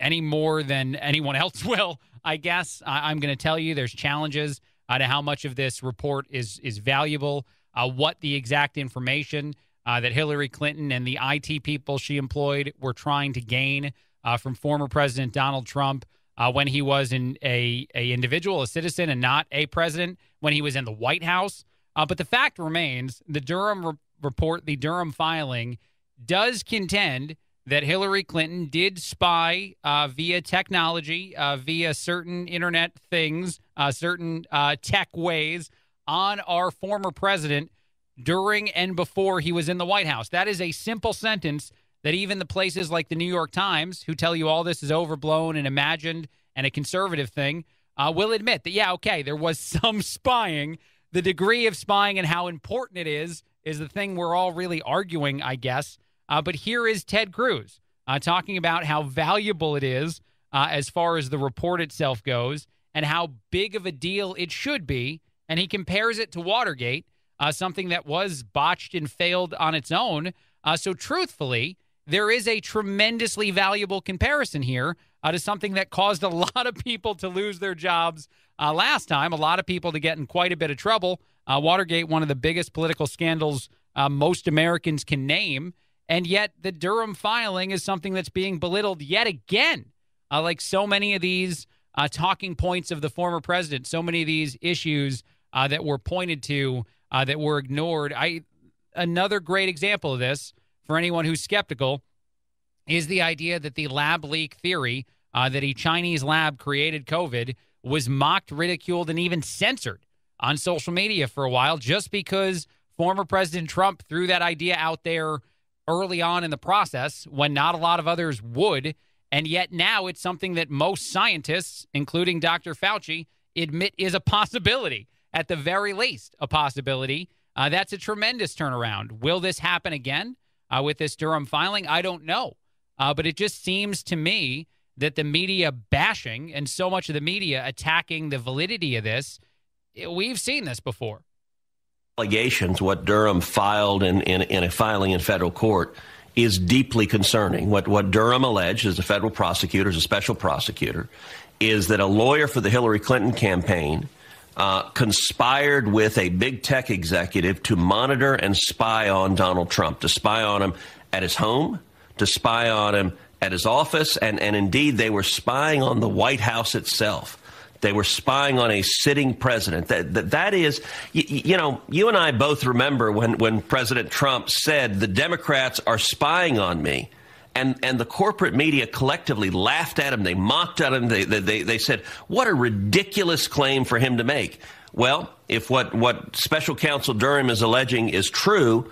any more than anyone else will, I guess. I'm going to tell you there's challenges to how much of this report is valuable, what the exact information that Hillary Clinton and the IT people she employed were trying to gain from former President Donald Trump when he was an individual, a citizen, and not a president, when he was in the White House. But the fact remains, the Durham report, the Durham filing, does contend that Hillary Clinton did spy via technology, via certain internet things, certain tech ways on our former president during and before he was in the White House. That is a simple sentence that even the places like the New York Times, who tell you all this is overblown and imagined and a conservative thing, will admit that, yeah, okay, there was some spying. The degree of spying and how important it is the thing we're all really arguing, I guess. But here is Ted Cruz talking about how valuable it is as far as the report itself goes and how big of a deal it should be. And he compares it to Watergate, something that was botched and failed on its own. So truthfully, there is a tremendously valuable comparison here to something that caused a lot of people to lose their jobs last time, a lot of people to get in quite a bit of trouble. Watergate, one of the biggest political scandals most Americans can name. And yet the Durham filing is something that's being belittled yet again, like so many of these talking points of the former president, so many of these issues that were pointed to that were ignored. Another great example of this, for anyone who's skeptical, is the idea that the lab leak theory that a Chinese lab created COVID was mocked, ridiculed, and even censored on social media for a while just because former President Trump threw that idea out there early on in the process when not a lot of others would. And yet now it's something that most scientists, including Dr. Fauci, admit is a possibility, at the very least a possibility. That's a tremendous turnaround. Will this happen again with this Durham filing? I don't know. But it just seems to me that the media bashing and so much of the media attacking the validity of this, we've seen this before. Allegations, what Durham filed in a filing in federal court, is deeply concerning. What Durham alleged as a federal prosecutor, as a special prosecutor, is that a lawyer for the Hillary Clinton campaign conspired with a big tech executive to monitor and spy on Donald Trump, to spy on him at his home, to spy on him at his office, and indeed they were spying on the White House itself. They were spying on a sitting president. That is, you know, you and I both remember when President Trump said, the Democrats are spying on me. And the corporate media collectively laughed at him. They mocked at him. They said, what a ridiculous claim for him to make. Well, if what special counsel Durham is alleging is true,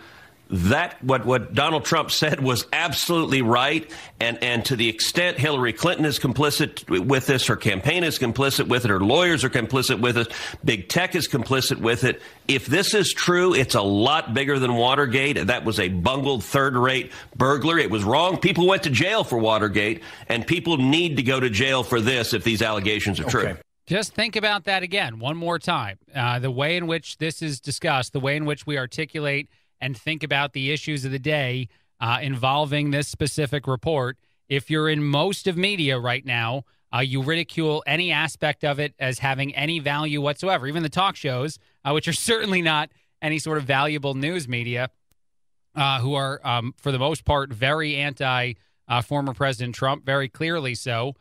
that what Donald Trump said was absolutely right. And to the extent Hillary Clinton is complicit with this, her campaign is complicit with it, her lawyers are complicit with it, big tech is complicit with it. If this is true, it's a lot bigger than Watergate. That was a bungled third-rate burglary. It was wrong. People went to jail for Watergate, and people need to go to jail for this if these allegations are true. Just think about that again one more time. The way in which this is discussed, the way in which we articulate and think about the issues of the day involving this specific report. If you're in most of media right now, you ridicule any aspect of it as having any value whatsoever, even the talk shows, which are certainly not any sort of valuable news media, who are, for the most part, very anti-former President Trump, very clearly so,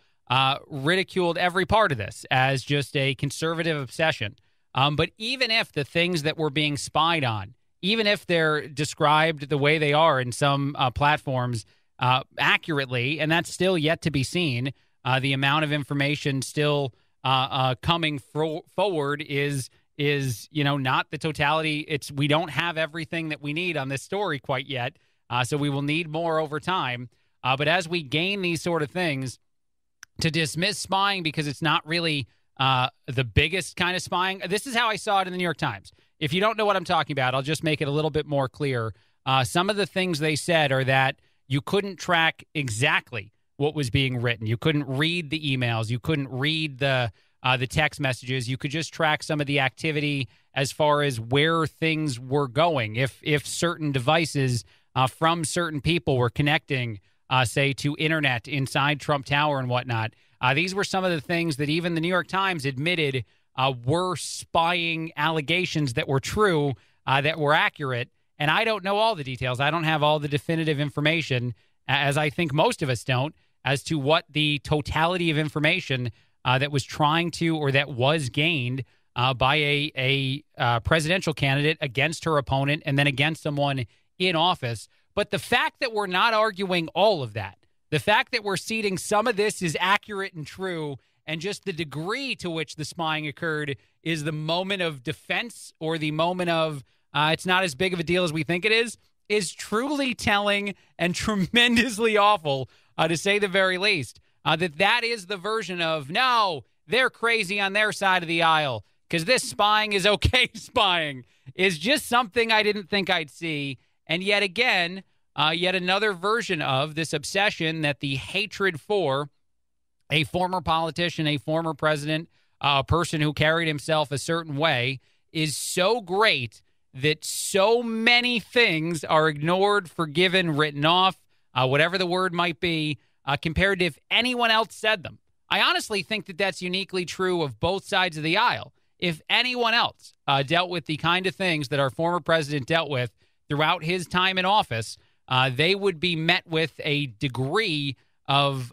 ridiculed every part of this as just a conservative obsession. But even if the things that were being spied on, even if they're described the way they are in some platforms accurately, and that's still yet to be seen, the amount of information still coming forward is not the totality. We don't have everything that we need on this story quite yet, so we will need more over time. But as we gain these sort of things, to dismiss spying because it's not really the biggest kind of spying. This is how I saw it in the New York Times. If you don't know what I'm talking about, I'll just make it a little bit more clear. Some of the things they said are that you couldn't track exactly what was being written. You couldn't read the emails. You couldn't read the text messages. You could just track some of the activity as far as where things were going. If certain devices from certain people were connecting say, to internet inside Trump Tower and whatnot. These were some of the things that even the New York Times admitted were spying allegations that were true, that were accurate. And I don't know all the details. I don't have all the definitive information, as I think most of us don't, as to what the totality of information that was trying to, or that was gained by a presidential candidate against her opponent and then against someone in office. But the fact that we're not arguing all of that, the fact that we're seeding some of this is accurate and true, and just the degree to which the spying occurred is the moment of defense, or the moment of it's not as big of a deal as we think it is truly telling and tremendously awful, to say the very least, that is the version of, no, they're crazy on their side of the aisle because this spying is okay spying, is just something I didn't think I'd see. And yet again, yet another version of this obsession that the hatred for a former politician, a former president, a person who carried himself a certain way is so great that so many things are ignored, forgiven, written off, whatever the word might be, compared to if anyone else said them. I honestly think that that's uniquely true of both sides of the aisle. If anyone else dealt with the kind of things that our former president dealt with throughout his time in office, they would be met with a degree of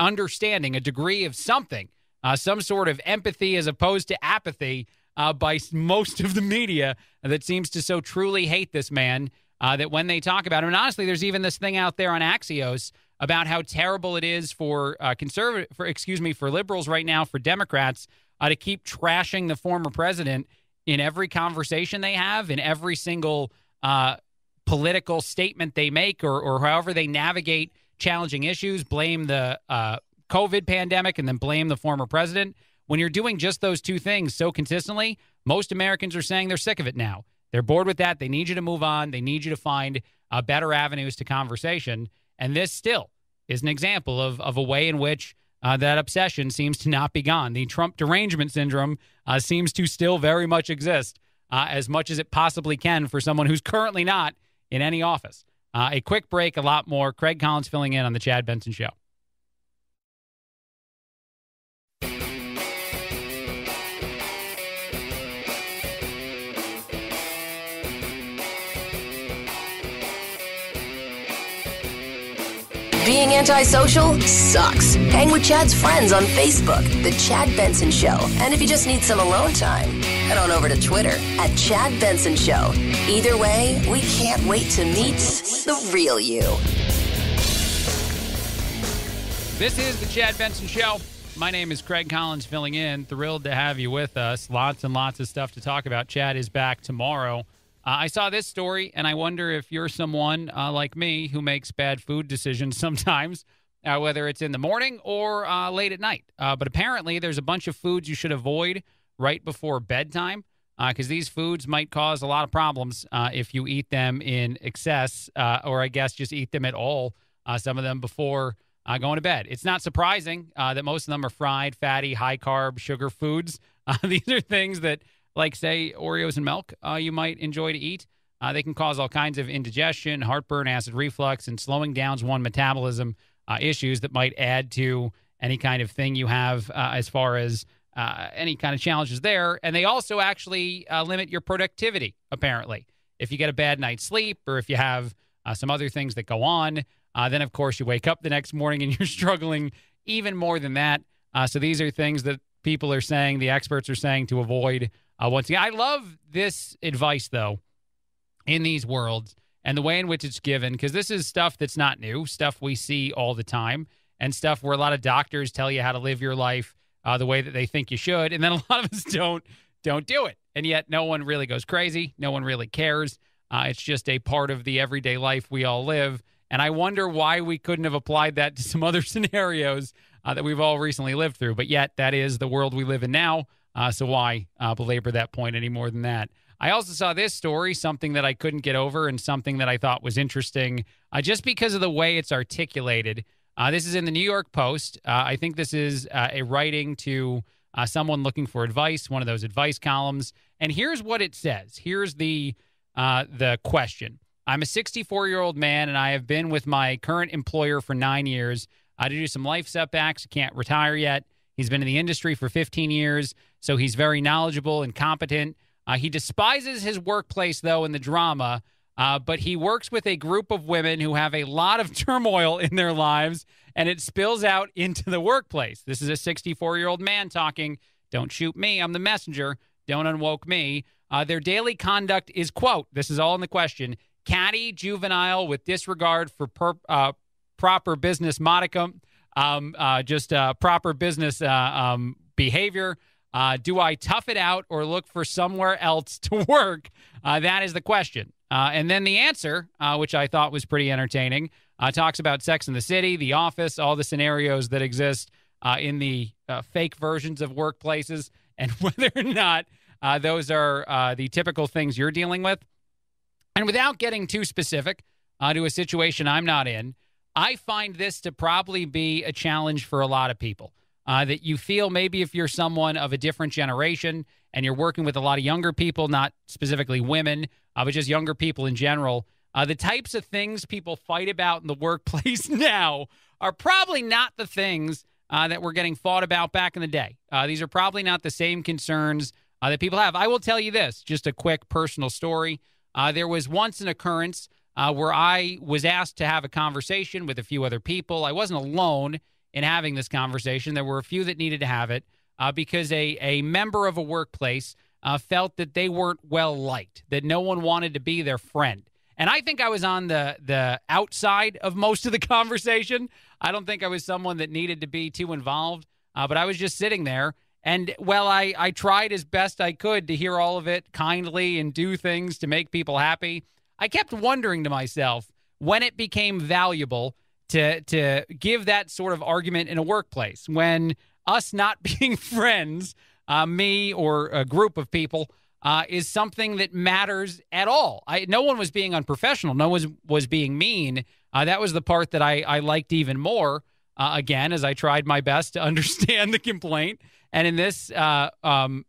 understanding, a degree of something, some sort of empathy as opposed to apathy by most of the media that seems to so truly hate this man that when they talk about him, and honestly, there's even this thing out there on Axios about how terrible it is for for liberals right now, for Democrats to keep trashing the former president in every conversation they have, in every single political statement they make, or however they navigate challenging issues, blame the COVID pandemic and then blame the former president. When you're doing just those two things so consistently, most Americans are saying they're sick of it now. They're bored with that. They need you to move on. They need you to find better avenues to conversation. And this still is an example of a way in which that obsession seems to not be gone. The Trump derangement syndrome seems to still very much exist, as much as it possibly can for someone who's currently not in any office. A quick break, a lot more. Craig Collins filling in on The Chad Benson Show. Being antisocial sucks. Hang with Chad's friends on Facebook, The Chad Benson Show. And if you just need some alone time, head on over to Twitter at Chad Benson Show. Either way, we can't wait to meet the real you. This is The Chad Benson Show. My name is Craig Collins filling in. Thrilled to have you with us. Lots and lots of stuff to talk about. Chad is back tomorrow. I saw this story, and I wonder if you're someone like me who makes bad food decisions sometimes, whether it's in the morning or late at night. But apparently there's a bunch of foods you should avoid right before bedtime because these foods might cause a lot of problems if you eat them in excess, or I guess just eat them at all, some of them before going to bed. It's not surprising that most of them are fried, fatty, high-carb, sugar foods. These are things that, like, say, Oreos and milk, you might enjoy to eat. They can cause all kinds of indigestion, heartburn, acid reflux, and slowing down one's metabolism issues that might add to any kind of thing you have as far as any kind of challenges there. And they also actually limit your productivity, apparently. If you get a bad night's sleep, or if you have some other things that go on, then, of course, you wake up the next morning and you're struggling even more than that. So these are things that people are saying, the experts are saying, to avoid. Once again, I love this advice, though, in these worlds and the way in which it's given, because this is stuff that's not new, stuff we see all the time, and stuff where a lot of doctors tell you how to live your life the way that they think you should, and then a lot of us don't do it. And yet no one really goes crazy. No one really cares. It's just a part of the everyday life we all live. And I wonder why we couldn't have applied that to some other scenarios that we've all recently lived through. But yet that is the world we live in now. So why belabor that point any more than that? I also saw this story, something that I couldn't get over and something that I thought was interesting just because of the way it's articulated. This is in the New York Post. I think this is a writing to someone looking for advice, one of those advice columns. And here's what it says. Here's the question. I'm a 64-year-old man, and I have been with my current employer for 9 years. I had to do some life setbacks. Can't retire yet. He's been in the industry for 15 years, so he's very knowledgeable and competent. He despises his workplace, though, and the drama, but he works with a group of women who have a lot of turmoil in their lives, and it spills out into the workplace. This is a 64-year-old man talking. Don't shoot me. I'm the messenger. Don't unwoke me. Their daily conduct is, quote, this is all in the question, catty, juvenile, with disregard for proper business modicum, proper business behavior. Do I tough it out or look for somewhere else to work? That is the question. And then the answer, which I thought was pretty entertaining, talks about Sex and the City, The Office, all the scenarios that exist in the fake versions of workplaces, and whether or not those are the typical things you're dealing with. And without getting too specific to a situation I'm not in, I find this to probably be a challenge for a lot of people, that you feel maybe if you're someone of a different generation and you're working with a lot of younger people, not specifically women, but just younger people in general, the types of things people fight about in the workplace now are probably not the things that were getting fought about back in the day. These are probably not the same concerns that people have. I will tell you this, just a quick personal story. There was once an occurrence where I was asked to have a conversation with a few other people. I wasn't alone in having this conversation. There were a few that needed to have it because a member of a workplace felt that they weren't well liked, that no one wanted to be their friend. And I think I was on the outside of most of the conversation. I don't think I was someone that needed to be too involved, but I was just sitting there. And, well, I tried as best I could to hear all of it kindly and do things to make people happy. I kept wondering to myself when it became valuable to give that sort of argument in a workplace, when us not being friends, me or a group of people, is something that matters at all. No one was being unprofessional. No one was being mean. That was the part that I liked even more, again, as I tried my best to understand the complaint. And in this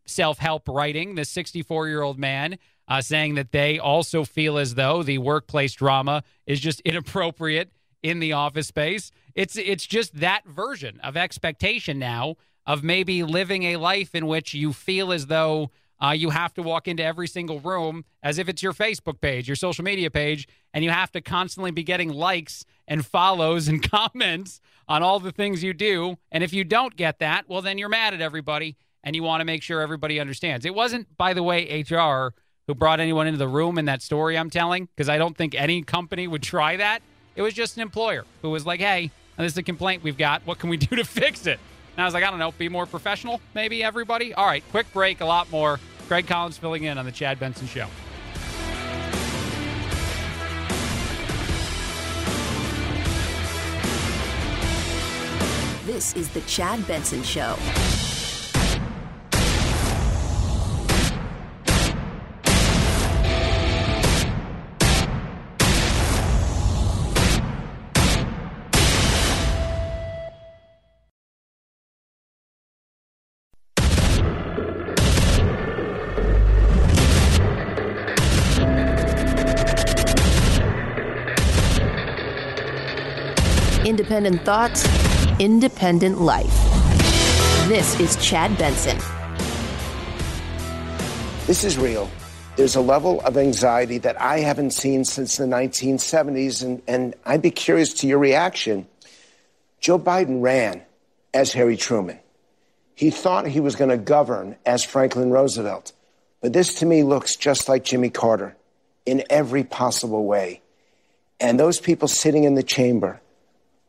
self-help writing, this 64-year-old man saying that they also feel as though the workplace drama is just inappropriate in the office space. It's just that version of expectation now of maybe living a life in which you feel as though you have to walk into every single room as if it's your Facebook page, your social media page, and you have to constantly be getting likes and follows and comments on all the things you do. And if you don't get that, well, then you're mad at everybody, and you want to make sure everybody understands. It wasn't, by the way, HR who brought anyone into the room in that story I'm telling, because I don't think any company would try that. It was just an employer who was like, hey, this is a complaint we've got. What can we do to fix it? And I was like, I don't know, be more professional, maybe, everybody? All right, quick break, a lot more. Craig Collins filling in on The Chad Benson Show. This is The Chad Benson Show. Independent thoughts, independent life. This is Chad Benson. This is real. There's a level of anxiety that I haven't seen since the 1970s, and I'd be curious to your reaction. Joe Biden ran as Harry Truman. He thought he was going to govern as Franklin Roosevelt. But this, to me, looks just like Jimmy Carter in every possible way. And those people sitting in the chamber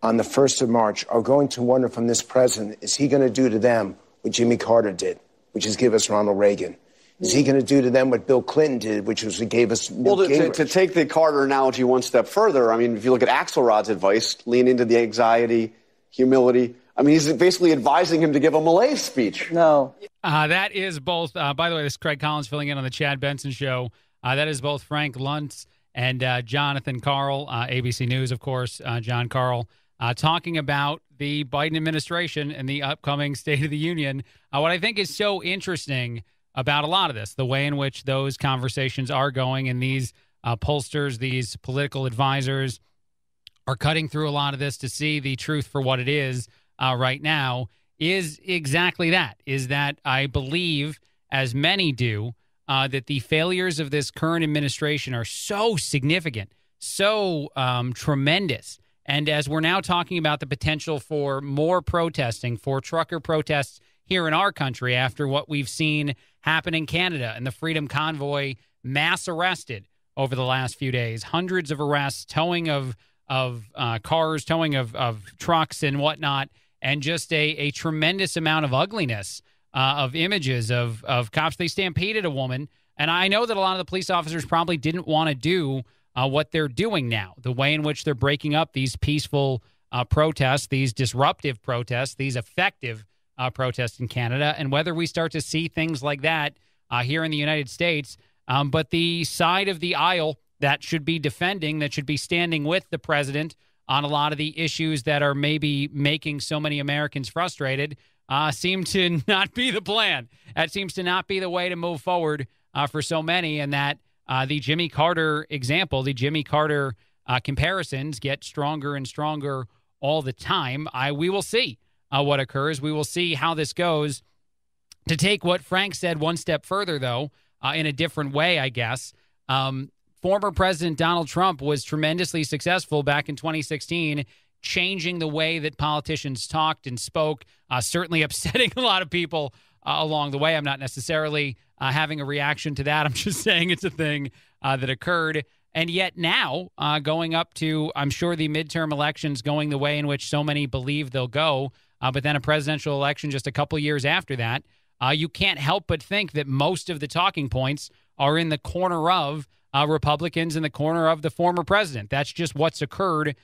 on the 1st of March are going to wonder from this president, is he going to do to them what Jimmy Carter did, which is give us Ronald Reagan? Is he going to do to them what Bill Clinton did, which was he gave us Newt Gingrich? Well, to take the Carter analogy one step further, I mean, if you look at Axelrod's advice, lean into the anxiety, humility. I mean, he's basically advising him to give a malaise speech. No. That is both, by the way, this is Craig Collins filling in on The Chad Benson Show. That is both Frank Luntz and Jonathan Karl, ABC News, of course, John Karl. Talking about the Biden administration and the upcoming State of the Union. What I think is so interesting about a lot of this, the way in which those conversations are going and these pollsters, these political advisors are cutting through a lot of this to see the truth for what it is right now, is exactly that, is that I believe, as many do, that the failures of this current administration are so significant, so tremendous. And as we're now talking about the potential for more protesting, for trucker protests here in our country after what we've seen happen in Canada and the Freedom Convoy mass arrested over the last few days, hundreds of arrests, towing of cars, towing of trucks and whatnot, and just a tremendous amount of ugliness of images of cops. They stampeded a woman, and I know that a lot of the police officers probably didn't want to do what they're doing now, the way in which they're breaking up these peaceful protests, these disruptive protests, these effective protests in Canada, and whether we start to see things like that here in the United States. But the side of the aisle that should be defending, that should be standing with the president on a lot of the issues that are maybe making so many Americans frustrated, seem to not be the plan. That seems to not be the way to move forward for so many, and that the Jimmy Carter example, the Jimmy Carter comparisons get stronger and stronger all the time. We will see what occurs. We will see how this goes. To take what Frank said one step further, though, in a different way, I guess, former President Donald Trump was tremendously successful back in 2016, changing the way that politicians talked and spoke, certainly upsetting a lot of people along the way. I'm not necessarily having a reaction to that. I'm just saying it's a thing that occurred. And yet now, going up to, I'm sure, the midterm elections going the way in which so many believe they'll go, but then a presidential election just a couple years after that, you can't help but think that most of the talking points are in the corner of Republicans, in the corner of the former president. That's just what's occurred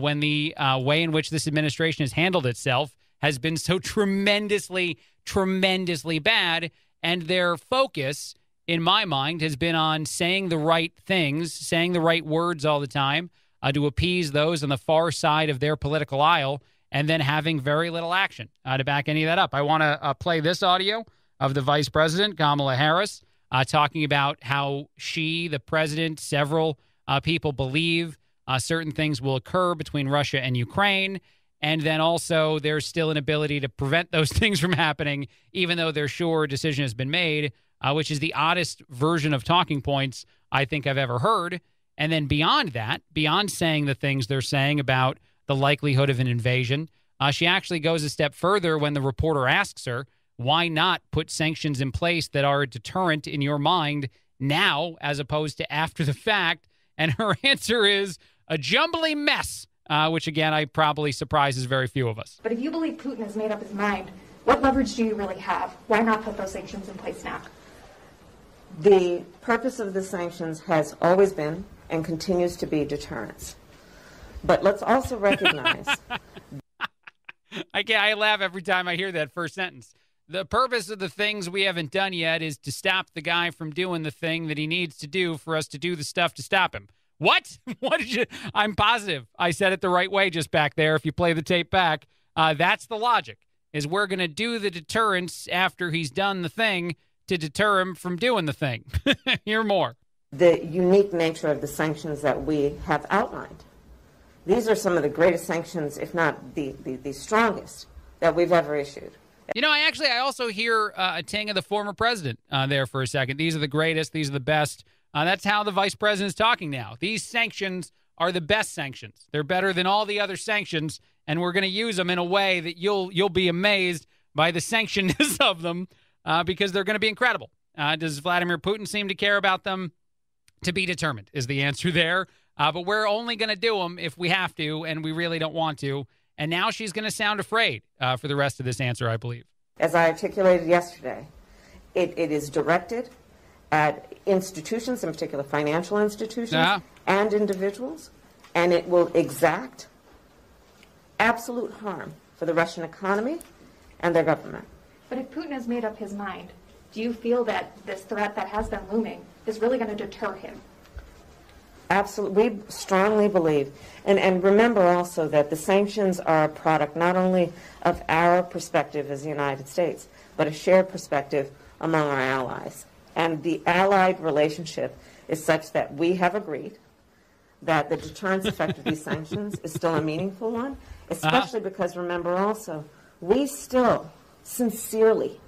when the way in which this administration has handled itself has been so tremendously, tremendously bad. And their focus, in my mind, has been on saying the right things, saying the right words all the time to appease those on the far side of their political aisle, and then having very little action to back any of that up. I want to play this audio of the vice president, Kamala Harris, talking about how she, the president, several people believe certain things will occur between Russia and Ukraine. And then also there's still an ability to prevent those things from happening, even though they're sure a decision has been made, which is the oddest version of talking points I think I've ever heard. And then beyond that, beyond saying the things they're saying about the likelihood of an invasion, she actually goes a step further when the reporter asks her, why not put sanctions in place that are a deterrent in your mind now as opposed to after the fact? And her answer is a jumbly mess, which, again, I probably surprises very few of us. But if you believe Putin has made up his mind, what leverage do you really have? Why not put those sanctions in place now? The purpose of the sanctions has always been and continues to be deterrence. But let's also recognize... I laugh every time I hear that first sentence. The purpose of the things we haven't done yet is to stop the guy from doing the thing that he needs to do for us to do the stuff to stop him. What? What did you? I'm positive I said it the right way just back there. If you play the tape back, that's the logic, is we're going to do the deterrence after he's done the thing to deter him from doing the thing. Hear more. The unique nature of the sanctions that we have outlined. These are some of the greatest sanctions, if not the strongest, that we've ever issued. You know, I also hear a ting of the former president there for a second. These are the greatest. These are the best. That's how the vice president is talking now. These sanctions are the best sanctions. They're better than all the other sanctions, and we're going to use them in a way that you'll be amazed by the sanctionness of them because they're going to be incredible. Does Vladimir Putin seem to care about them? To be determined is the answer there. But we're only going to do them if we have to, and we really don't want to. And now she's going to sound afraid for the rest of this answer, I believe. As I articulated yesterday, it is directed at institutions, in particular financial institutions and individuals, and it will exact absolute harm for the Russian economy and their government. But if Putin has made up his mind, do you feel that this threat that has been looming is really going to deter him? Absolutely. We strongly believe. And remember also that the sanctions are a product not only of our perspective as the United States, but a shared perspective among our allies. And the allied relationship is such that we have agreed that the deterrence effect of these sanctions is still a meaningful one, especially because, remember also, we still sincerely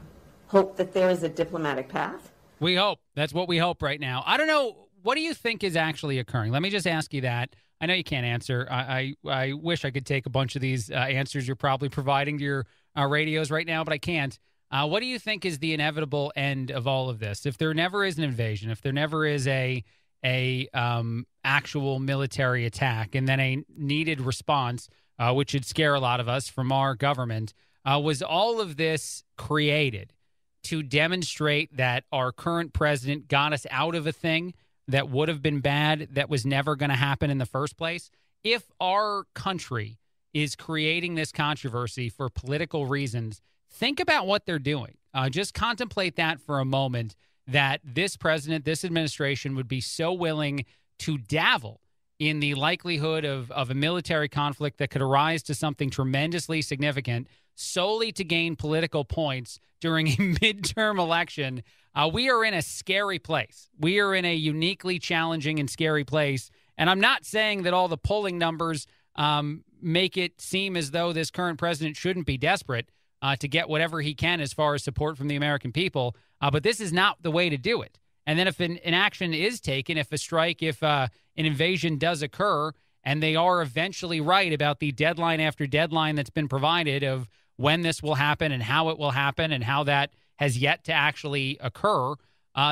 hope that there is a diplomatic path. We hope. That's what we hope right now. I don't know. What do you think is actually occurring? Let me just ask you that. I know you can't answer. I wish I could take a bunch of these answers you're probably providing to your radios right now, but I can't. What do you think is the inevitable end of all of this? If there never is an invasion, if there never is a actual military attack, and then a needed response, which would scare a lot of us from our government, was all of this created to demonstrate that our current president got us out of a thing that would have been bad, that was never going to happen in the first place? If our country is creating this controversy for political reasons, think about what they're doing. Just contemplate that for a moment, that this president, this administration would be so willing to dabble in the likelihood of a military conflict that could arise to something tremendously significant solely to gain political points during a midterm election. We are in a scary place. We are in a uniquely challenging and scary place. And I'm not saying that all the polling numbers make it seem as though this current president shouldn't be desperate to get whatever he can as far as support from the American people. But this is not the way to do it. And then if an action is taken, if a strike, if an invasion does occur, and they are eventually right about the deadline after deadline that's been provided of when this will happen and how it will happen and how that has yet to actually occur,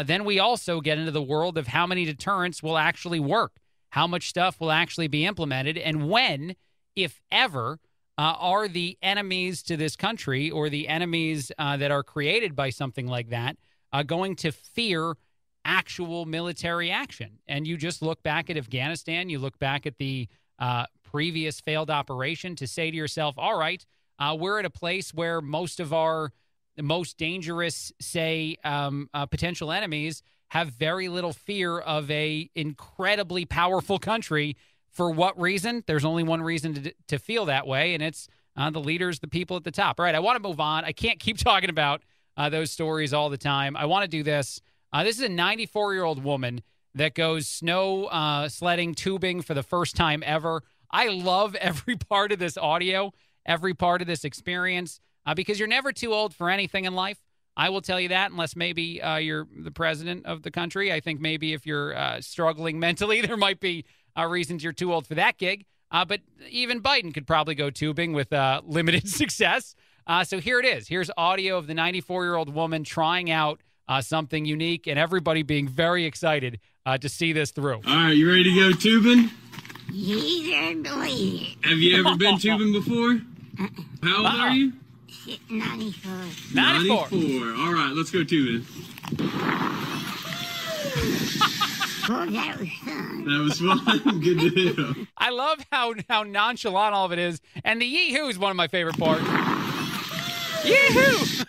then we also get into the world of how many deterrents will actually work, how much stuff will actually be implemented, and when, if ever, are the enemies to this country or the enemies that are created by something like that going to fear actual military action. And you just look back at Afghanistan, you look back at the previous failed operation to say to yourself, all right, we're at a place where most of our most dangerous, say, potential enemies have very little fear of a incredibly powerful country. For what reason? There's only one reason to feel that way, and it's the leaders, the people at the top. All right, I want to move on. I can't keep talking about those stories all the time. I want to do this. This is a 94-year-old woman that goes snow sledding, tubing for the first time ever. I love every part of this audio, every part of this experience, because you're never too old for anything in life. I will tell you that, unless maybe you're the president of the country. I think maybe if you're struggling mentally, there might be reasons you're too old for that gig. But even Biden could probably go tubing with limited success. So here it is. Here's audio of the 94-year-old woman trying out something unique, and everybody being very excited to see this through. All right, you ready to go tubing? Yeah. Have you ever been tubing before? How old are you? 94. 94. All right, let's go tubing. Oh, that was fun. That was fun. Good to know. I love how nonchalant all of it is, and the yee-hoo is one of my favorite parts. Yee-hoo!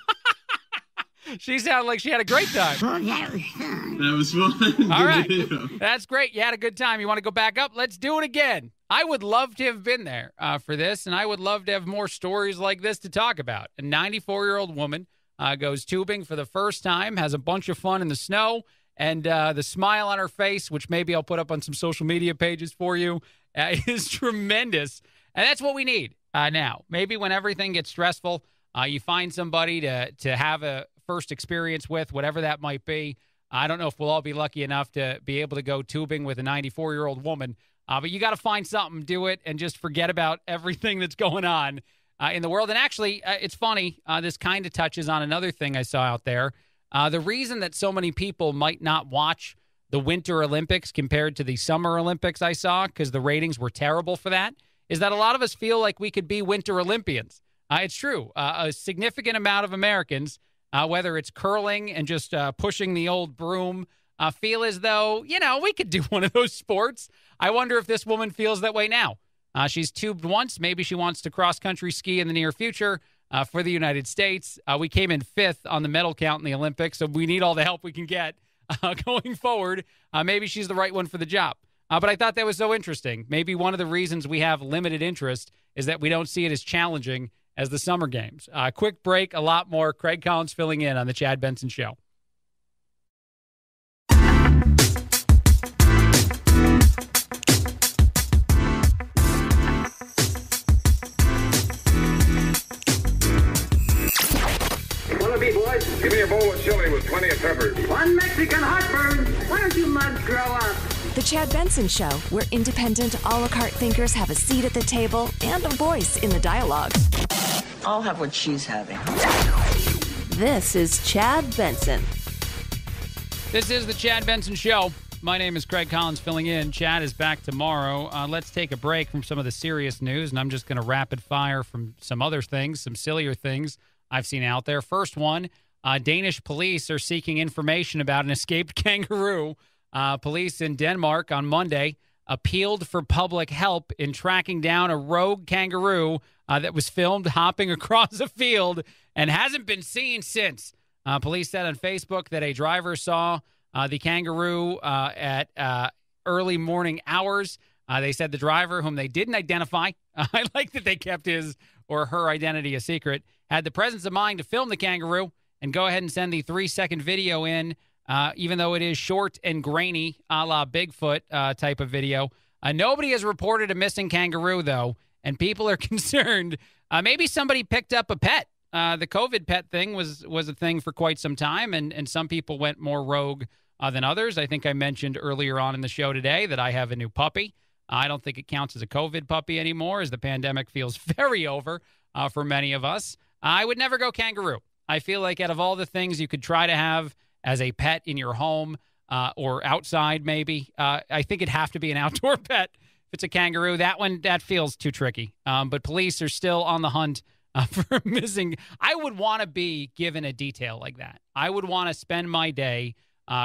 She sounded like she had a great time. Oh, that was fun. That was fun. All right. That's great. You had a good time. You want to go back up? Let's do it again. I would love to have been there for this, and I would love to have more stories like this to talk about. A 94-year-old woman goes tubing for the first time, has a bunch of fun in the snow, and the smile on her face, which maybe I'll put up on some social media pages for you, is tremendous. And that's what we need now. Maybe when everything gets stressful, you find somebody to have a first experience with, whatever that might be. I don't know if we'll all be lucky enough to be able to go tubing with a 94-year-old woman, but you got to find something, do it, and just forget about everything that's going on in the world. And actually, it's funny, this kind of touches on another thing I saw out there. The reason that so many people might not watch the Winter Olympics compared to the Summer Olympics I saw, because the ratings were terrible for that, is that a lot of us feel like we could be Winter Olympians. It's true. A significant amount of Americans, whether it's curling and just pushing the old broom, feel as though, you know, we could do one of those sports. I wonder if this woman feels that way now. She's tubed once. Maybe she wants to cross-country ski in the near future for the United States. We came in fifth on the medal count in the Olympics, so we need all the help we can get going forward. Maybe she's the right one for the job. But I thought that was so interesting. Maybe one of the reasons we have limited interest is that we don't see it as challenging as the Summer Games. Quick break, a lot more. Craig Collins filling in on the Chad Benson Show. The Chad Benson Show, where independent, a la carte thinkers have a seat at the table and a voice in the dialogue. I'll have what she's having. This is Chad Benson. This is the Chad Benson Show. My name is Craig Collins filling in. Chad is back tomorrow. Let's take a break from some of the serious news, and I'm just going to rapid fire from some other things, some sillier things I've seen out there. First one, Danish police are seeking information about an escaped kangaroo. Police in Denmark on Monday appealed for public help in tracking down a rogue kangaroo that was filmed hopping across a field and hasn't been seen since. Police said on Facebook that a driver saw the kangaroo at early morning hours. They said the driver, whom they didn't identify, I like that they kept his or her identity a secret, had the presence of mind to film the kangaroo and go ahead and send the 3-second video in, even though it is short and grainy, a la Bigfoot type of video. Nobody has reported a missing kangaroo, though, and people are concerned. Maybe somebody picked up a pet. The COVID pet thing was a thing for quite some time, and some people went more rogue than others. I think I mentioned earlier on in the show today that I have a new puppy. I don't think it counts as a COVID puppy anymore, as the pandemic feels very over for many of us. I would never go kangaroo. I feel like out of all the things you could try to have as a pet in your home or outside maybe, I think it'd have to be an outdoor pet. If it's a kangaroo, that one, that feels too tricky. But police are still on the hunt for missing. I would want to be given a detail like that. I would want to spend my day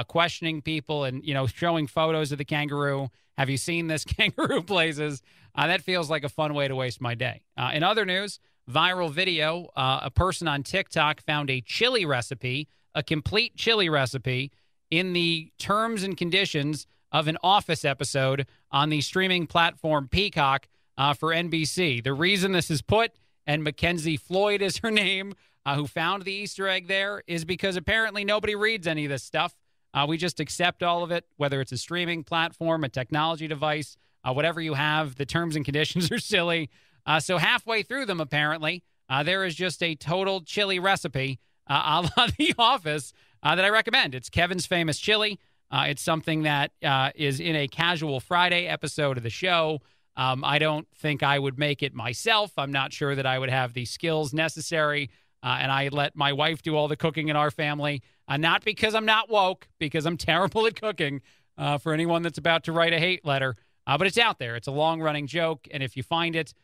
questioning people and, you know, showing photos of the kangaroo. Have you seen this kangaroo places? That feels like a fun way to waste my day. In other news, viral video, a person on TikTok found a chili recipe, a complete chili recipe, in the terms and conditions of an Office episode on the streaming platform Peacock for NBC. The reason this is put, and Mackenzie Floyd is her name, who found the Easter egg there, is because apparently nobody reads any of this stuff. We just accept all of it, whether it's a streaming platform, a technology device, whatever you have. The terms and conditions are silly. So halfway through them, apparently, there is just a total chili recipe a la The Office that I recommend. It's Kevin's Famous Chili. It's something that is in a casual Friday episode of the show. I don't think I would make it myself. I'm not sure that I would have the skills necessary. And I let my wife do all the cooking in our family. Not because I'm not woke, because I'm terrible at cooking, for anyone that's about to write a hate letter. But it's out there. It's a long-running joke. And if you find it,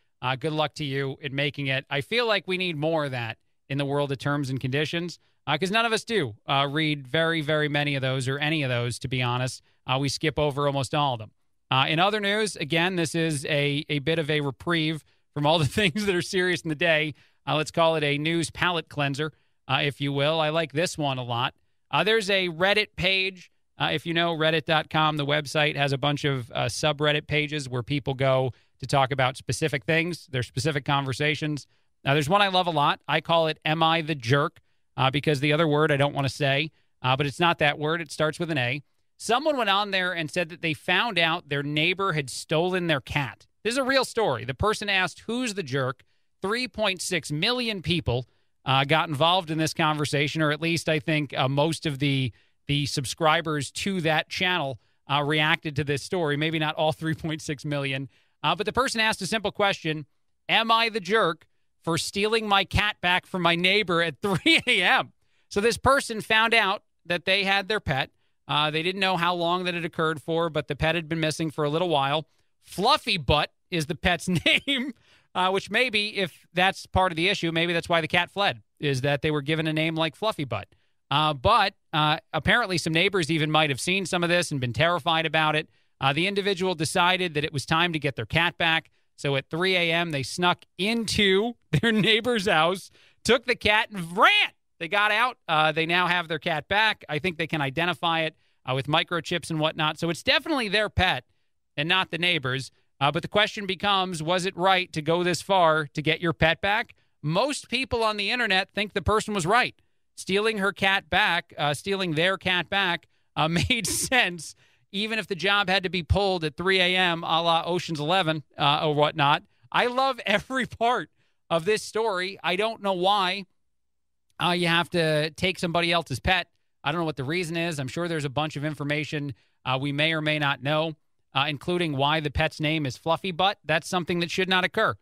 good luck to you in making it. I feel like we need more of that in the world of terms and conditions, because none of us do read very, very many of those, or any of those, to be honest. We skip over almost all of them. In other news, again, this is a bit of a reprieve from all the things that are serious in the day. Let's call it a news palate cleanser, if you will. I like this one a lot. There's a Reddit page. If you know reddit.com, the website has a bunch of subreddit pages where people go to talk about specific things, their specific conversations. There's one I love a lot. I call it Am I the Jerk? Because the other word I don't want to say, but it's not that word. It starts with an A. Someone went on there and said that they found out their neighbor had stolen their cat. This is a real story. The person asked, "Who's the jerk?" 3.6 million people got involved in this conversation, or at least I think most of the subscribers to that channel reacted to this story. Maybe not all 3.6 million. But the person asked a simple question: am I the jerk for stealing my cat back from my neighbor at 3 a.m.? So this person found out that they had their pet. They didn't know how long that it occurred for, but the pet had been missing for a little while. Fluffy Butt is the pet's name. Which maybe, if that's part of the issue, maybe that's why the cat fled, is that they were given a name like Fluffy Butt. But apparently some neighbors even might have seen some of this and been terrified about it. The individual decided that it was time to get their cat back. So at 3 a.m., they snuck into their neighbor's house, took the cat, and ran. They got out. They now have their cat back. I think they can identify it with microchips and whatnot. So it's definitely their pet and not the neighbor's. But the question becomes, was it right to go this far to get your pet back? Most people on the internet think the person was right. Stealing her cat back, stealing their cat back, made sense, even if the job had to be pulled at 3 a.m. a la Ocean's 11 or whatnot. I love every part of this story. I don't know why you have to take somebody else's pet I don't know what the reason is. I'm sure there's a bunch of information we may or may not know, including why the pet's name is Fluffy Butt. That's something that should not occur.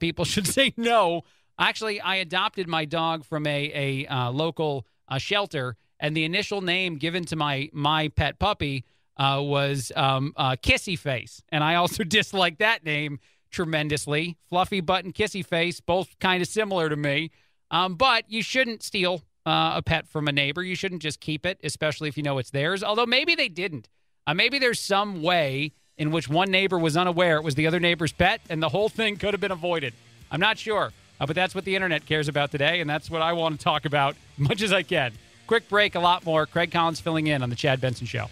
People should say no. Actually, I adopted my dog from a local shelter, and the initial name given to my pet puppy was Kissy Face. And I also dislike that name tremendously. Fluffy Butt and Kissy Face, both kind of similar to me. But you shouldn't steal a pet from a neighbor. You shouldn't just keep it, especially if you know it's theirs. Although maybe they didn't. Maybe there's some way in which one neighbor was unaware it was the other neighbor's pet, and the whole thing could have been avoided. I'm not sure. But that's what the internet cares about today, and that's what I want to talk about as much as I can. Quick break, a lot more. Craig Collins filling in on The Chad Benson Show.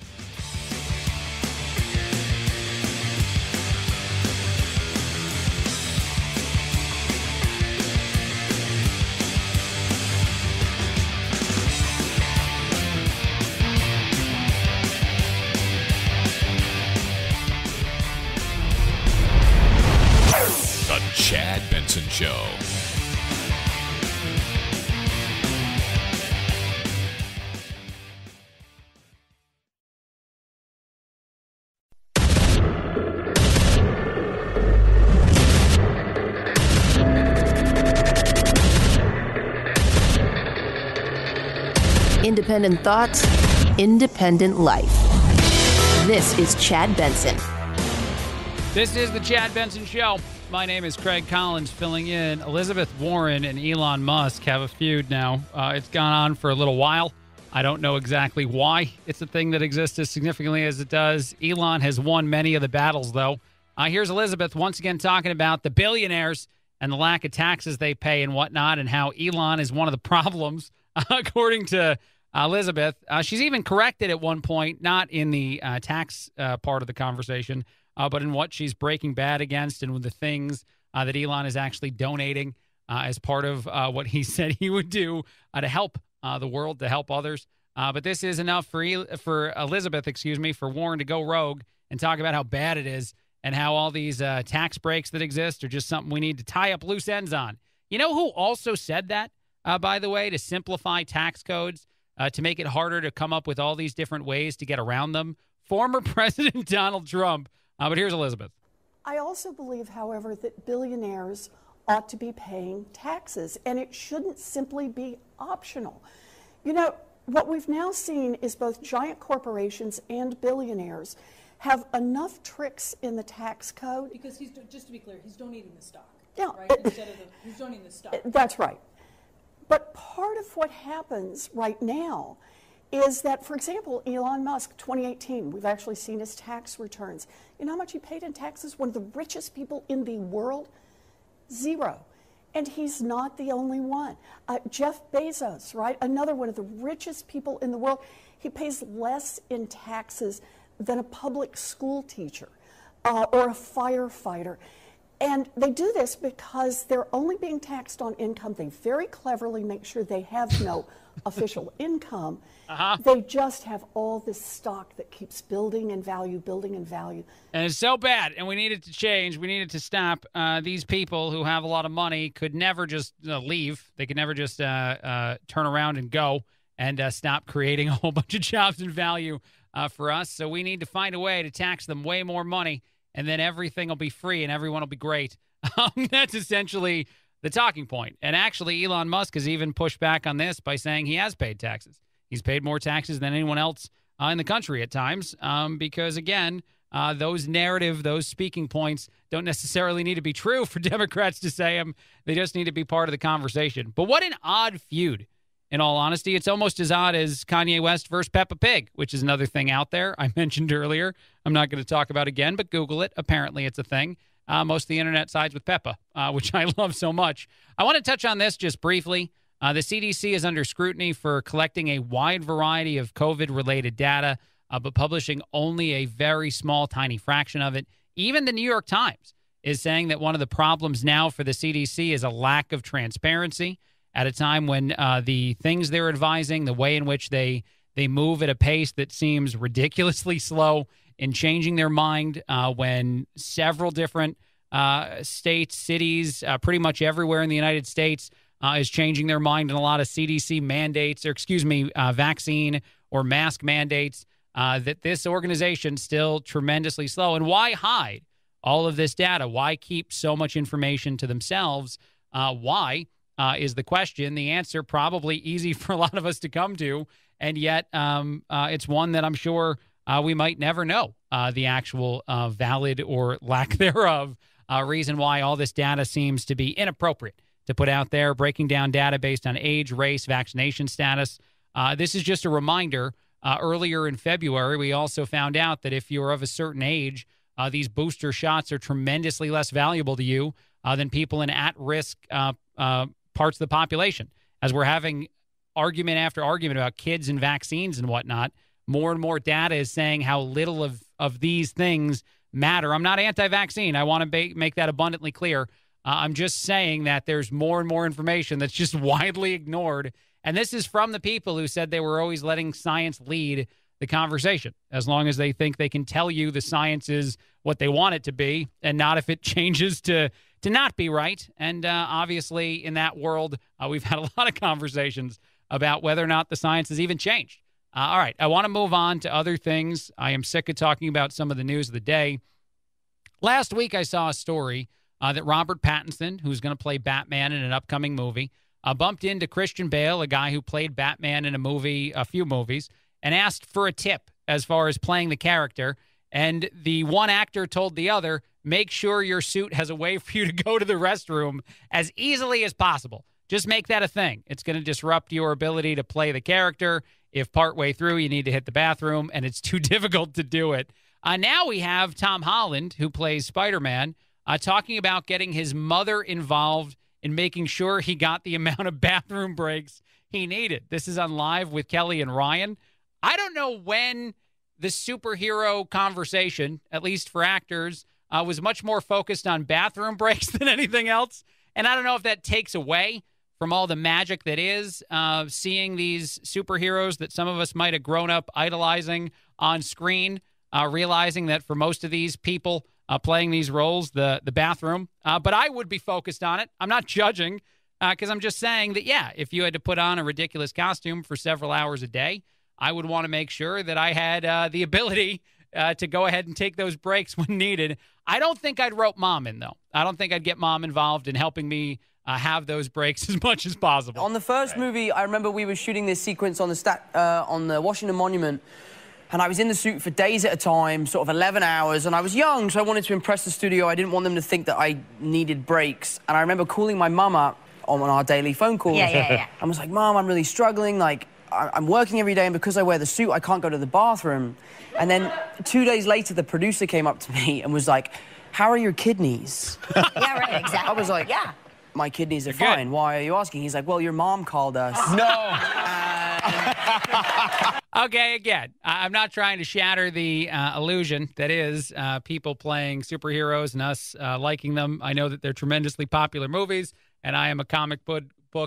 The Chad Benson Show. Independent thoughts, independent life. This is Chad Benson. This is the Chad Benson Show. My name is Craig Collins filling in. Elizabeth Warren and Elon Musk have a feud now. It's gone on for a little while. I don't know exactly why it's a thing that exists as significantly as it does. Elon has won many of the battles, though. Here's Elizabeth once again talking about the billionaires and the lack of taxes they pay and whatnot, and how Elon is one of the problems, according to Elizabeth. She's even corrected at one point, not in the tax part of the conversation, but in what she's breaking bad against and with the things that Elon is actually donating as part of what he said he would do to help the world, to help others. But this is enough for Elizabeth, for Warren to go rogue and talk about how bad it is and how all these tax breaks that exist are just something we need to tie up loose ends on. You know who also said that, by the way, to simplify tax codes, to make it harder to come up with all these different ways to get around them? Former President Donald Trump. But here's Elizabeth. I also believe, however, that billionaires ought to be paying taxes, and it shouldn't simply be optional. You know, what we've now seen is both giant corporations and billionaires have enough tricks in the tax code. Because he's, just to be clear, he's donating the stock. Yeah. Right? Instead of he's donating the stock. That's right. But part of what happens right now is that, for example, Elon Musk, 2018, we've actually seen his tax returns. You know how much he paid in taxes? One of the richest people in the world? Zero. And he's not the only one. Jeff Bezos, right? Another one of the richest people in the world. He pays less in taxes than a public school teacher or a firefighter. And they do this because they're only being taxed on income. They very cleverly make sure they have no official income. Uh-huh. They just have all this stock that keeps building in value. And it's so bad. And we need it to change. We need it to stop. These people who have a lot of money could never just leave. They could never just turn around and go and stop creating a whole bunch of jobs and value for us. So we need to find a way to tax them way more money. And then everything will be free and everyone will be great. That's essentially the talking point. And actually, Elon Musk has even pushed back on this by saying he has paid taxes. He's paid more taxes than anyone else in the country at times because, again, those narrative, those speaking points don't necessarily need to be true for Democrats to say them. They just need to be part of the conversation. But what an odd feud, in all honesty. It's almost as odd as Kanye West versus Peppa Pig, which is another thing out there I mentioned earlier. I'm not going to talk about again, but Google it. Apparently, it's a thing. Most of the internet sides with Peppa, which I love so much. I want to touch on this just briefly. The CDC is under scrutiny for collecting a wide variety of COVID-related data, but publishing only a very small, tiny fraction of it. Even the New York Times is saying that one of the problems now for the CDC is a lack of transparency. At a time when the things they're advising, the way in which they move at a pace that seems ridiculously slow in changing their mind when several different states, cities, pretty much everywhere in the United States is changing their mind on a lot of CDC mandates or, vaccine or mask mandates, that this organization's still tremendously slow. And why hide all of this data? Why keep so much information to themselves? Why is the question. The answer probably easy for a lot of us to come to, and yet it's one that I'm sure we might never know the actual valid or lack thereof reason why all this data seems to be inappropriate to put out there, breaking down data based on age, race, vaccination status. This is just a reminder. Earlier in February, we also found out that if you're of a certain age, these booster shots are tremendously less valuable to you than people in at-risk parts of the population. As we're having argument after argument about kids and vaccines and whatnot, more and more data is saying how little of these things matter. I'm not anti-vaccine. I want to make that abundantly clear. I'm just saying that there's more and more information that's just widely ignored. And this is from the people who said they were always letting science lead the conversation, as long as they think they can tell you the science is what they want it to be and not if it changes to not be right. And obviously in that world, we've had a lot of conversations about whether or not the science has even changed. All right, I want to move on to other things. I am sick of talking about some of the news of the day. Last week, I saw a story that Robert Pattinson, who's going to play Batman in an upcoming movie, bumped into Christian Bale, a guy who played Batman in a few movies, and asked for a tip as far as playing the character. And the one actor told the other, make sure your suit has a way for you to go to the restroom as easily as possible. Just make that a thing. It's going to disrupt your ability to play the character. If partway through you need to hit the bathroom and it's too difficult to do it. Now we have Tom Holland, who plays Spider-Man, talking about getting his mother involved in making sure he got the amount of bathroom breaks he needed. This is on Live with Kelly and Ryan. I don't know when the superhero conversation, at least for actors, was much more focused on bathroom breaks than anything else. And I don't know if that takes away from all the magic that is seeing these superheroes that some of us might have grown up idolizing on screen, realizing that for most of these people, playing these roles, the bathroom. But I would be focused on it. I'm not judging because I'm just saying that, yeah, if you had to put on a ridiculous costume for several hours a day, I would want to make sure that I had the ability to go ahead and take those breaks when needed. I don't think I'd rope mom in, though. I don't think I'd get mom involved in helping me have those breaks as much as possible. On the first movie, I remember we were shooting this sequence on the Washington Monument. And I was in the suit for days at a time, sort of 11 hours, and I was young, so I wanted to impress the studio. I didn't want them to think that I needed breaks. And I remember calling my mum up on our daily phone calls. Yeah. I was like, Mom, I'm really struggling. Like, I'm working every day, and because I wear the suit, I can't go to the bathroom. And then 2 days later, the producer came up to me and was like, how are your kidneys? Yeah, right, exactly. I was like, yeah, my kidneys are fine. Good. Why are you asking? He's like, well, your mom called us. No. Okay, again, I'm not trying to shatter the illusion that is people playing superheroes and us liking them. I know that they're tremendously popular movies, and I am a comic book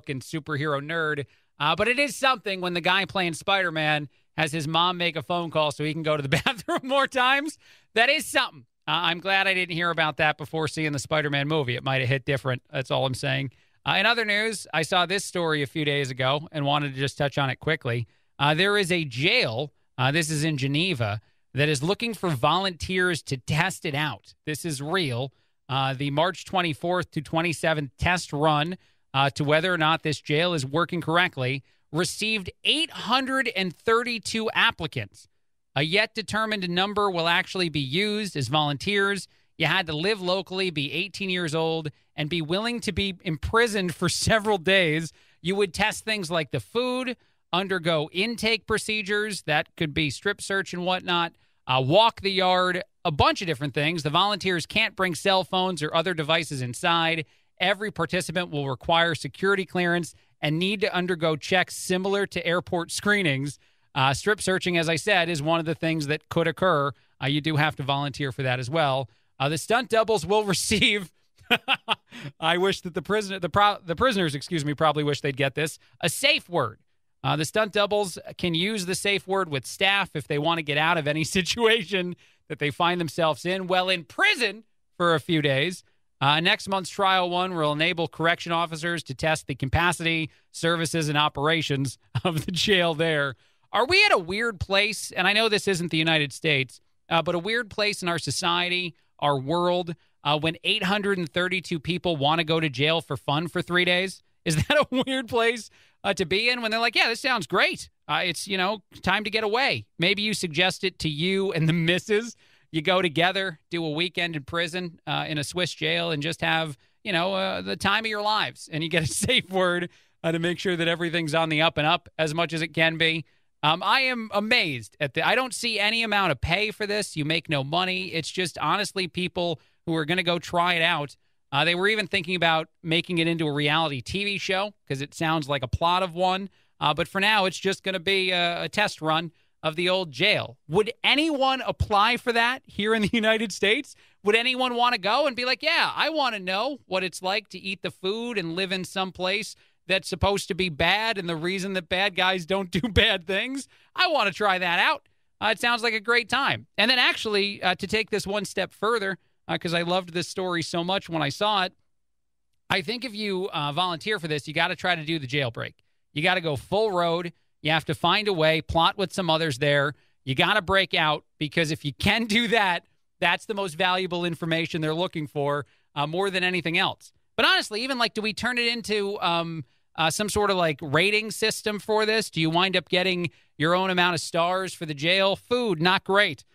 and superhero nerd. But it is something when the guy playing Spider-Man has his mom make a phone call so he can go to the bathroom more times. That is something. I'm glad I didn't hear about that before seeing the Spider-Man movie. It might have hit different. That's all I'm saying. In other news, I saw this story a few days ago and wanted to just touch on it quickly. There is a jail, this is in Geneva, that is looking for volunteers to test it out. This is real. The March 24th to 27th test run to whether or not this jail is working correctly received 832 applicants. A yet determined number will actually be used as volunteers. You had to live locally, be 18 years old, and be willing to be imprisoned for several days. You would test things like the food, undergo intake procedures, that could be strip search and whatnot, walk the yard, a bunch of different things. The volunteers can't bring cell phones or other devices inside. Every participant will require security clearance and need to undergo checks similar to airport screenings. Strip searching, as I said, is one of the things that could occur. You do have to volunteer for that as well. The stunt doubles will receive... I wish that the prisoners, probably wish they'd get this. A safe word. The stunt doubles can use the safe word with staff if they want to get out of any situation that they find themselves in. Well, in prison for a few days. Next month's trial one will enable correction officers to test the capacity, services, and operations of the jail there. Are we at a weird place? And I know this isn't the United States, but a weird place in our society, our world, when 832 people want to go to jail for fun for 3 days? Is that a weird place to be in when they're like, yeah, this sounds great. It's, you know, time to get away. Maybe you suggest it to you and the missus. You go together, do a weekend in prison in a Swiss jail and just have, you know, the time of your lives. And you get a safe word to make sure that everything's on the up and up as much as it can be. I am amazed at I don't see any amount of pay for this. You make no money. It's just honestly people who are going to go try it out. They were even thinking about making it into a reality TV show because it sounds like a plot of one. But for now, it's just going to be a test run of the old jail. Would anyone apply for that here in the United States? Would anyone want to go and be like, yeah, I want to know what it's like to eat the food and live in some place that's supposed to be bad and the reason that bad guys don't do bad things? I want to try that out. It sounds like a great time. And then actually, to take this one step further, because I loved this story so much when I saw it, I think if you volunteer for this, you got to try to do the jailbreak. You got to go full road. You have to find a way, plot with some others there. You got to break out, because if you can do that, that's the most valuable information they're looking for more than anything else. But honestly, even like, do we turn it into some sort of like rating system for this? Do you wind up getting your own amount of stars for the jail? Food, not great.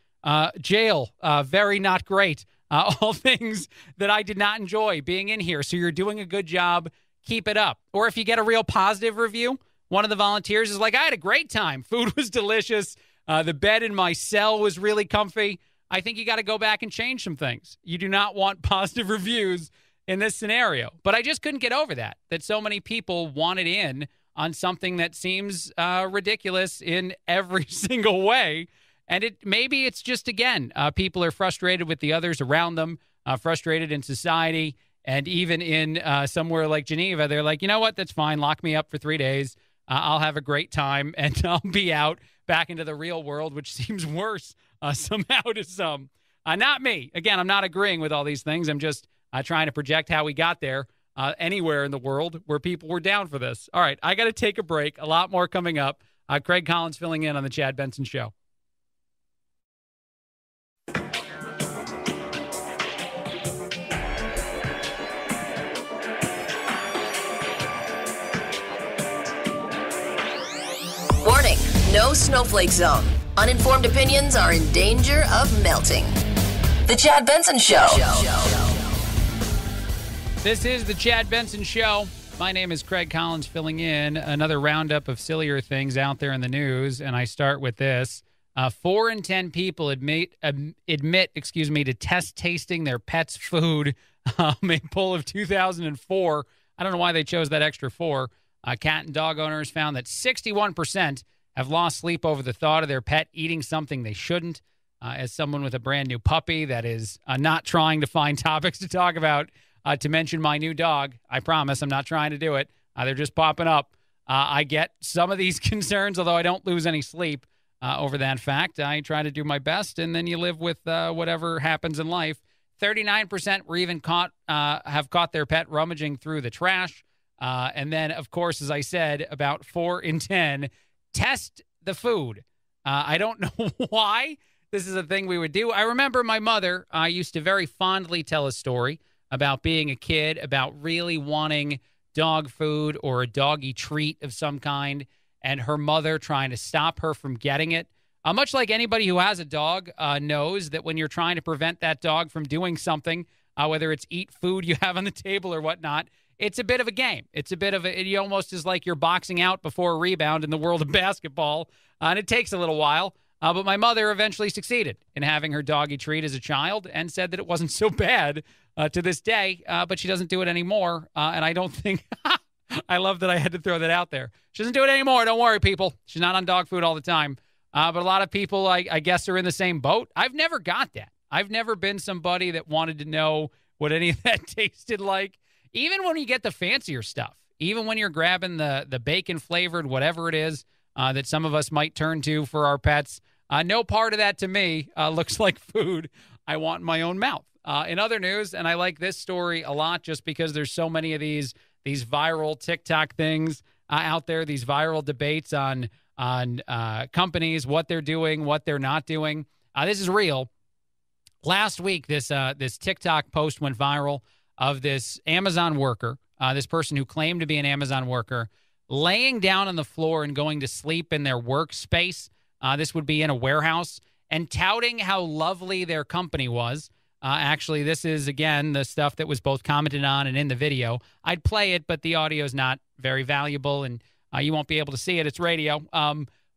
Jail, very not great. All things that I did not enjoy being in here. So you're doing a good job. Keep it up. Or if you get a real positive review, one of the volunteers is like, I had a great time. Food was delicious. The bed in my cell was really comfy. I think you got to go back and change some things. You do not want positive reviews in this scenario. But I just couldn't get over that so many people wanted in on something that seems ridiculous in every single way. And maybe it's just, again, people are frustrated with the others around them, frustrated in society. And even in somewhere like Geneva, they're like, you know what? That's fine. Lock me up for 3 days. I'll have a great time, and I'll be out back into the real world, which seems worse somehow to some. Not me. Again, I'm not agreeing with all these things. I'm just trying to project how we got there anywhere in the world where people were down for this. All right, I got to take a break. A lot more coming up. Craig Collins filling in on the Chad Benson Show. Warning, no snowflake zone. Uninformed opinions are in danger of melting. The Chad Benson Show. This is the Chad Benson Show. My name is Craig Collins, filling in another roundup of sillier things out there in the news. And I start with this. 4 in 10 people admit to test tasting their pet's food. A poll of 2004. I don't know why they chose that extra 4. Cat and dog owners found that 61% have lost sleep over the thought of their pet eating something they shouldn't. As someone with a brand new puppy that is not trying to find topics to talk about, to mention my new dog, I promise I'm not trying to do it. They're just popping up. I get some of these concerns, although I don't lose any sleep over that fact. I try to do my best, and then you live with whatever happens in life. 39% were even have caught their pet rummaging through the trash. And then, of course, as I said, about 4 in 10 test the food. I don't know why this is a thing we would do. I remember my mother used to very fondly tell a story about being a kid, about really wanting dog food or a doggy treat of some kind, and her mother trying to stop her from getting it. Much like anybody who has a dog knows that when you're trying to prevent that dog from doing something, whether it's eat food you have on the table or whatnot, it's a bit of a game. It almost is like you're boxing out before a rebound in the world of basketball, and it takes a little while. But my mother eventually succeeded in having her doggy treat as a child and said that it wasn't so bad to this day, but she doesn't do it anymore. And I don't think – I love that I had to throw that out there. She doesn't do it anymore. Don't worry, people. She's not on dog food all the time. But a lot of people, I guess, are in the same boat. I've never got that. I've never been somebody that wanted to know what any of that tasted like. Even when you get the fancier stuff, even when you're grabbing the bacon-flavored whatever it is that some of us might turn to for our pets, no part of that to me looks like food I want in my own mouth. In other news, and I like this story a lot just because there's so many of these viral TikTok things out there, these viral debates on on companies, what they're doing, what they're not doing. This is real. Last week, this TikTok post went viral of this Amazon worker, this person who claimed to be an Amazon worker, laying down on the floor and going to sleep in their workspace. This would be in a warehouse, and touting how lovely their company was. Actually, this is, again, the stuff that was both commented on and in the video. I'd play it, but the audio is not very valuable, and you won't be able to see it. It's radio.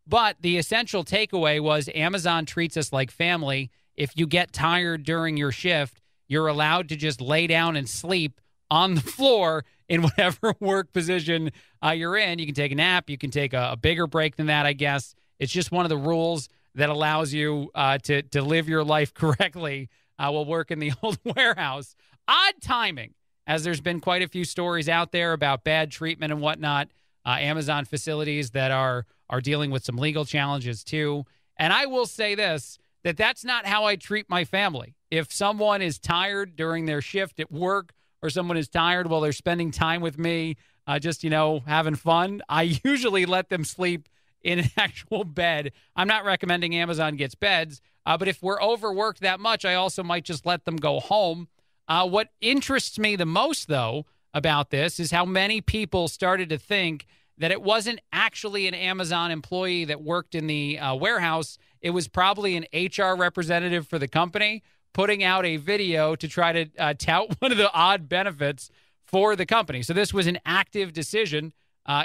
But the essential takeaway was Amazon treats us like family. If you get tired during your shift, you're allowed to just lay down and sleep on the floor in whatever work position you're in. You can take a nap. You can take a bigger break than that, I guess. It's just one of the rules that allows you to live your life correctly while working in the old warehouse. Odd timing, as there's been quite a few stories out there about bad treatment and whatnot. Amazon facilities that are dealing with some legal challenges, too. And I will say this, that's not how I treat my family. If someone is tired during their shift at work, or someone is tired while they're spending time with me, just, having fun, I usually let them sleep in an actual bed. I'm not recommending Amazon gets beds, but if we're overworked that much, I also might just let them go home. What interests me the most, though, about this is how many people started to think that it wasn't actually an Amazon employee that worked in the warehouse. It was probably an HR representative for the company putting out a video to try to tout one of the odd benefits for the company. So this was an active decision,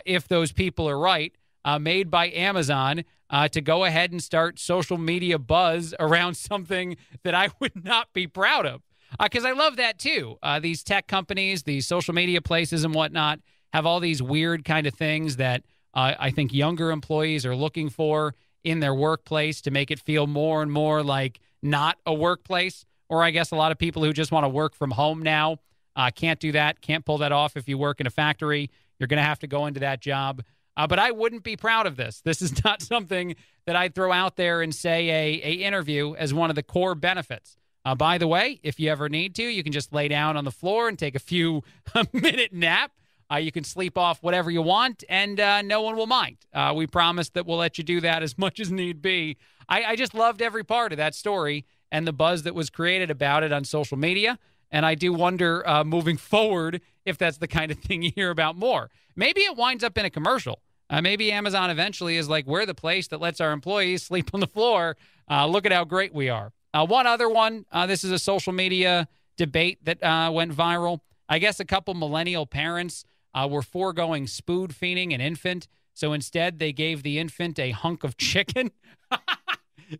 if those people are right, made by Amazon to go ahead and start social media buzz around something that I would not be proud of. Because I love that, too. These tech companies, these social media places and whatnot have all these weird kind of things that I think younger employees are looking for in their workplace to make it feel more and more like not a workplace, or I guess a lot of people who just want to work from home now can't do that, can't pull that off. If you work in a factory, you're going to have to go into that job. But I wouldn't be proud of this. This is not something that I'd throw out there and say a interview as one of the core benefits. By the way, if you ever need to, you can just lay down on the floor and take a few minute nap. You can sleep off whatever you want, and no one will mind. We promise that we'll let you do that as much as need be. I just loved every part of that story and the buzz that was created about it on social media, and I do wonder moving forward if that's the kind of thing you hear about more. Maybe it winds up in a commercial. Maybe Amazon eventually is like, we're the place that lets our employees sleep on the floor. Look at how great we are. One other one, this is a social media debate that went viral. I guess a couple millennial parents were foregoing spoon feeding an infant. So instead, they gave the infant a hunk of chicken,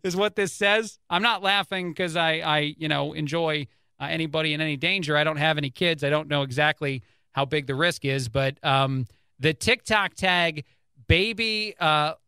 is what this says. I'm not laughing because I enjoy anybody in any danger. I don't have any kids. I don't know exactly how big the risk is. But the TikTok tag, baby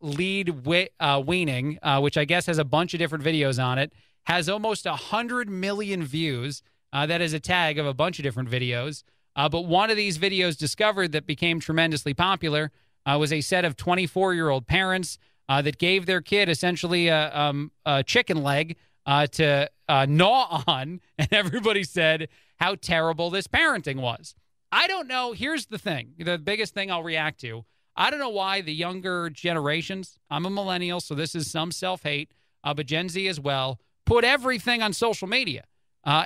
weaning, which I guess has a bunch of different videos on it, has almost 100 million views. That is a tag of a bunch of different videos. But one of these videos discovered that became tremendously popular was a set of 24-year-old parents that gave their kid essentially a chicken leg to gnaw on, and everybody said how terrible this parenting was. I don't know. Here's the thing. The biggest thing I'll react to. I don't know why the younger generations, I'm a millennial, so this is some self-hate, but Gen Z as well, put everything on social media.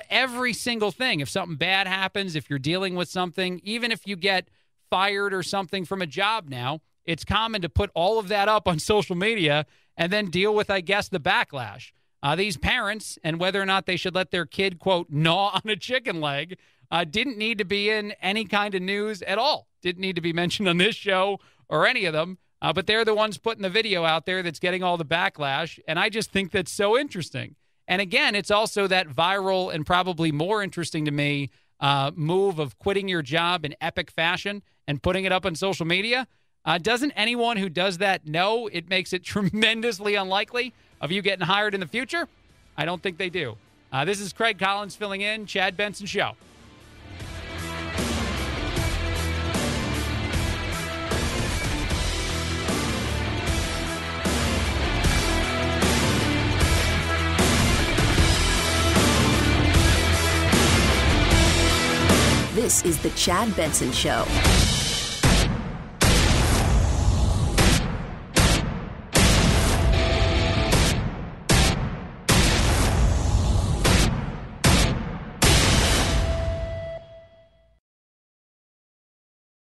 Every single thing. If something bad happens, if you're dealing with something, even if you get fired or something from a job now, it's common to put all of that up on social media and then deal with, I guess, the backlash. These parents, and whether or not they should let their kid, quote, gnaw on a chicken leg, didn't need to be in any kind of news at all. Didn't need to be mentioned on this show or any of them. But they're the ones putting the video out there that's getting all the backlash. And I just think that's so interesting. And again, it's also that viral and probably more interesting to me move of quitting your job in epic fashion and putting it up on social media. Doesn't anyone who does that know it makes it tremendously unlikely of you getting hired in the future? I don't think they do. This is Craig Collins filling in, Chad Benson Show. This is the Chad Benson Show.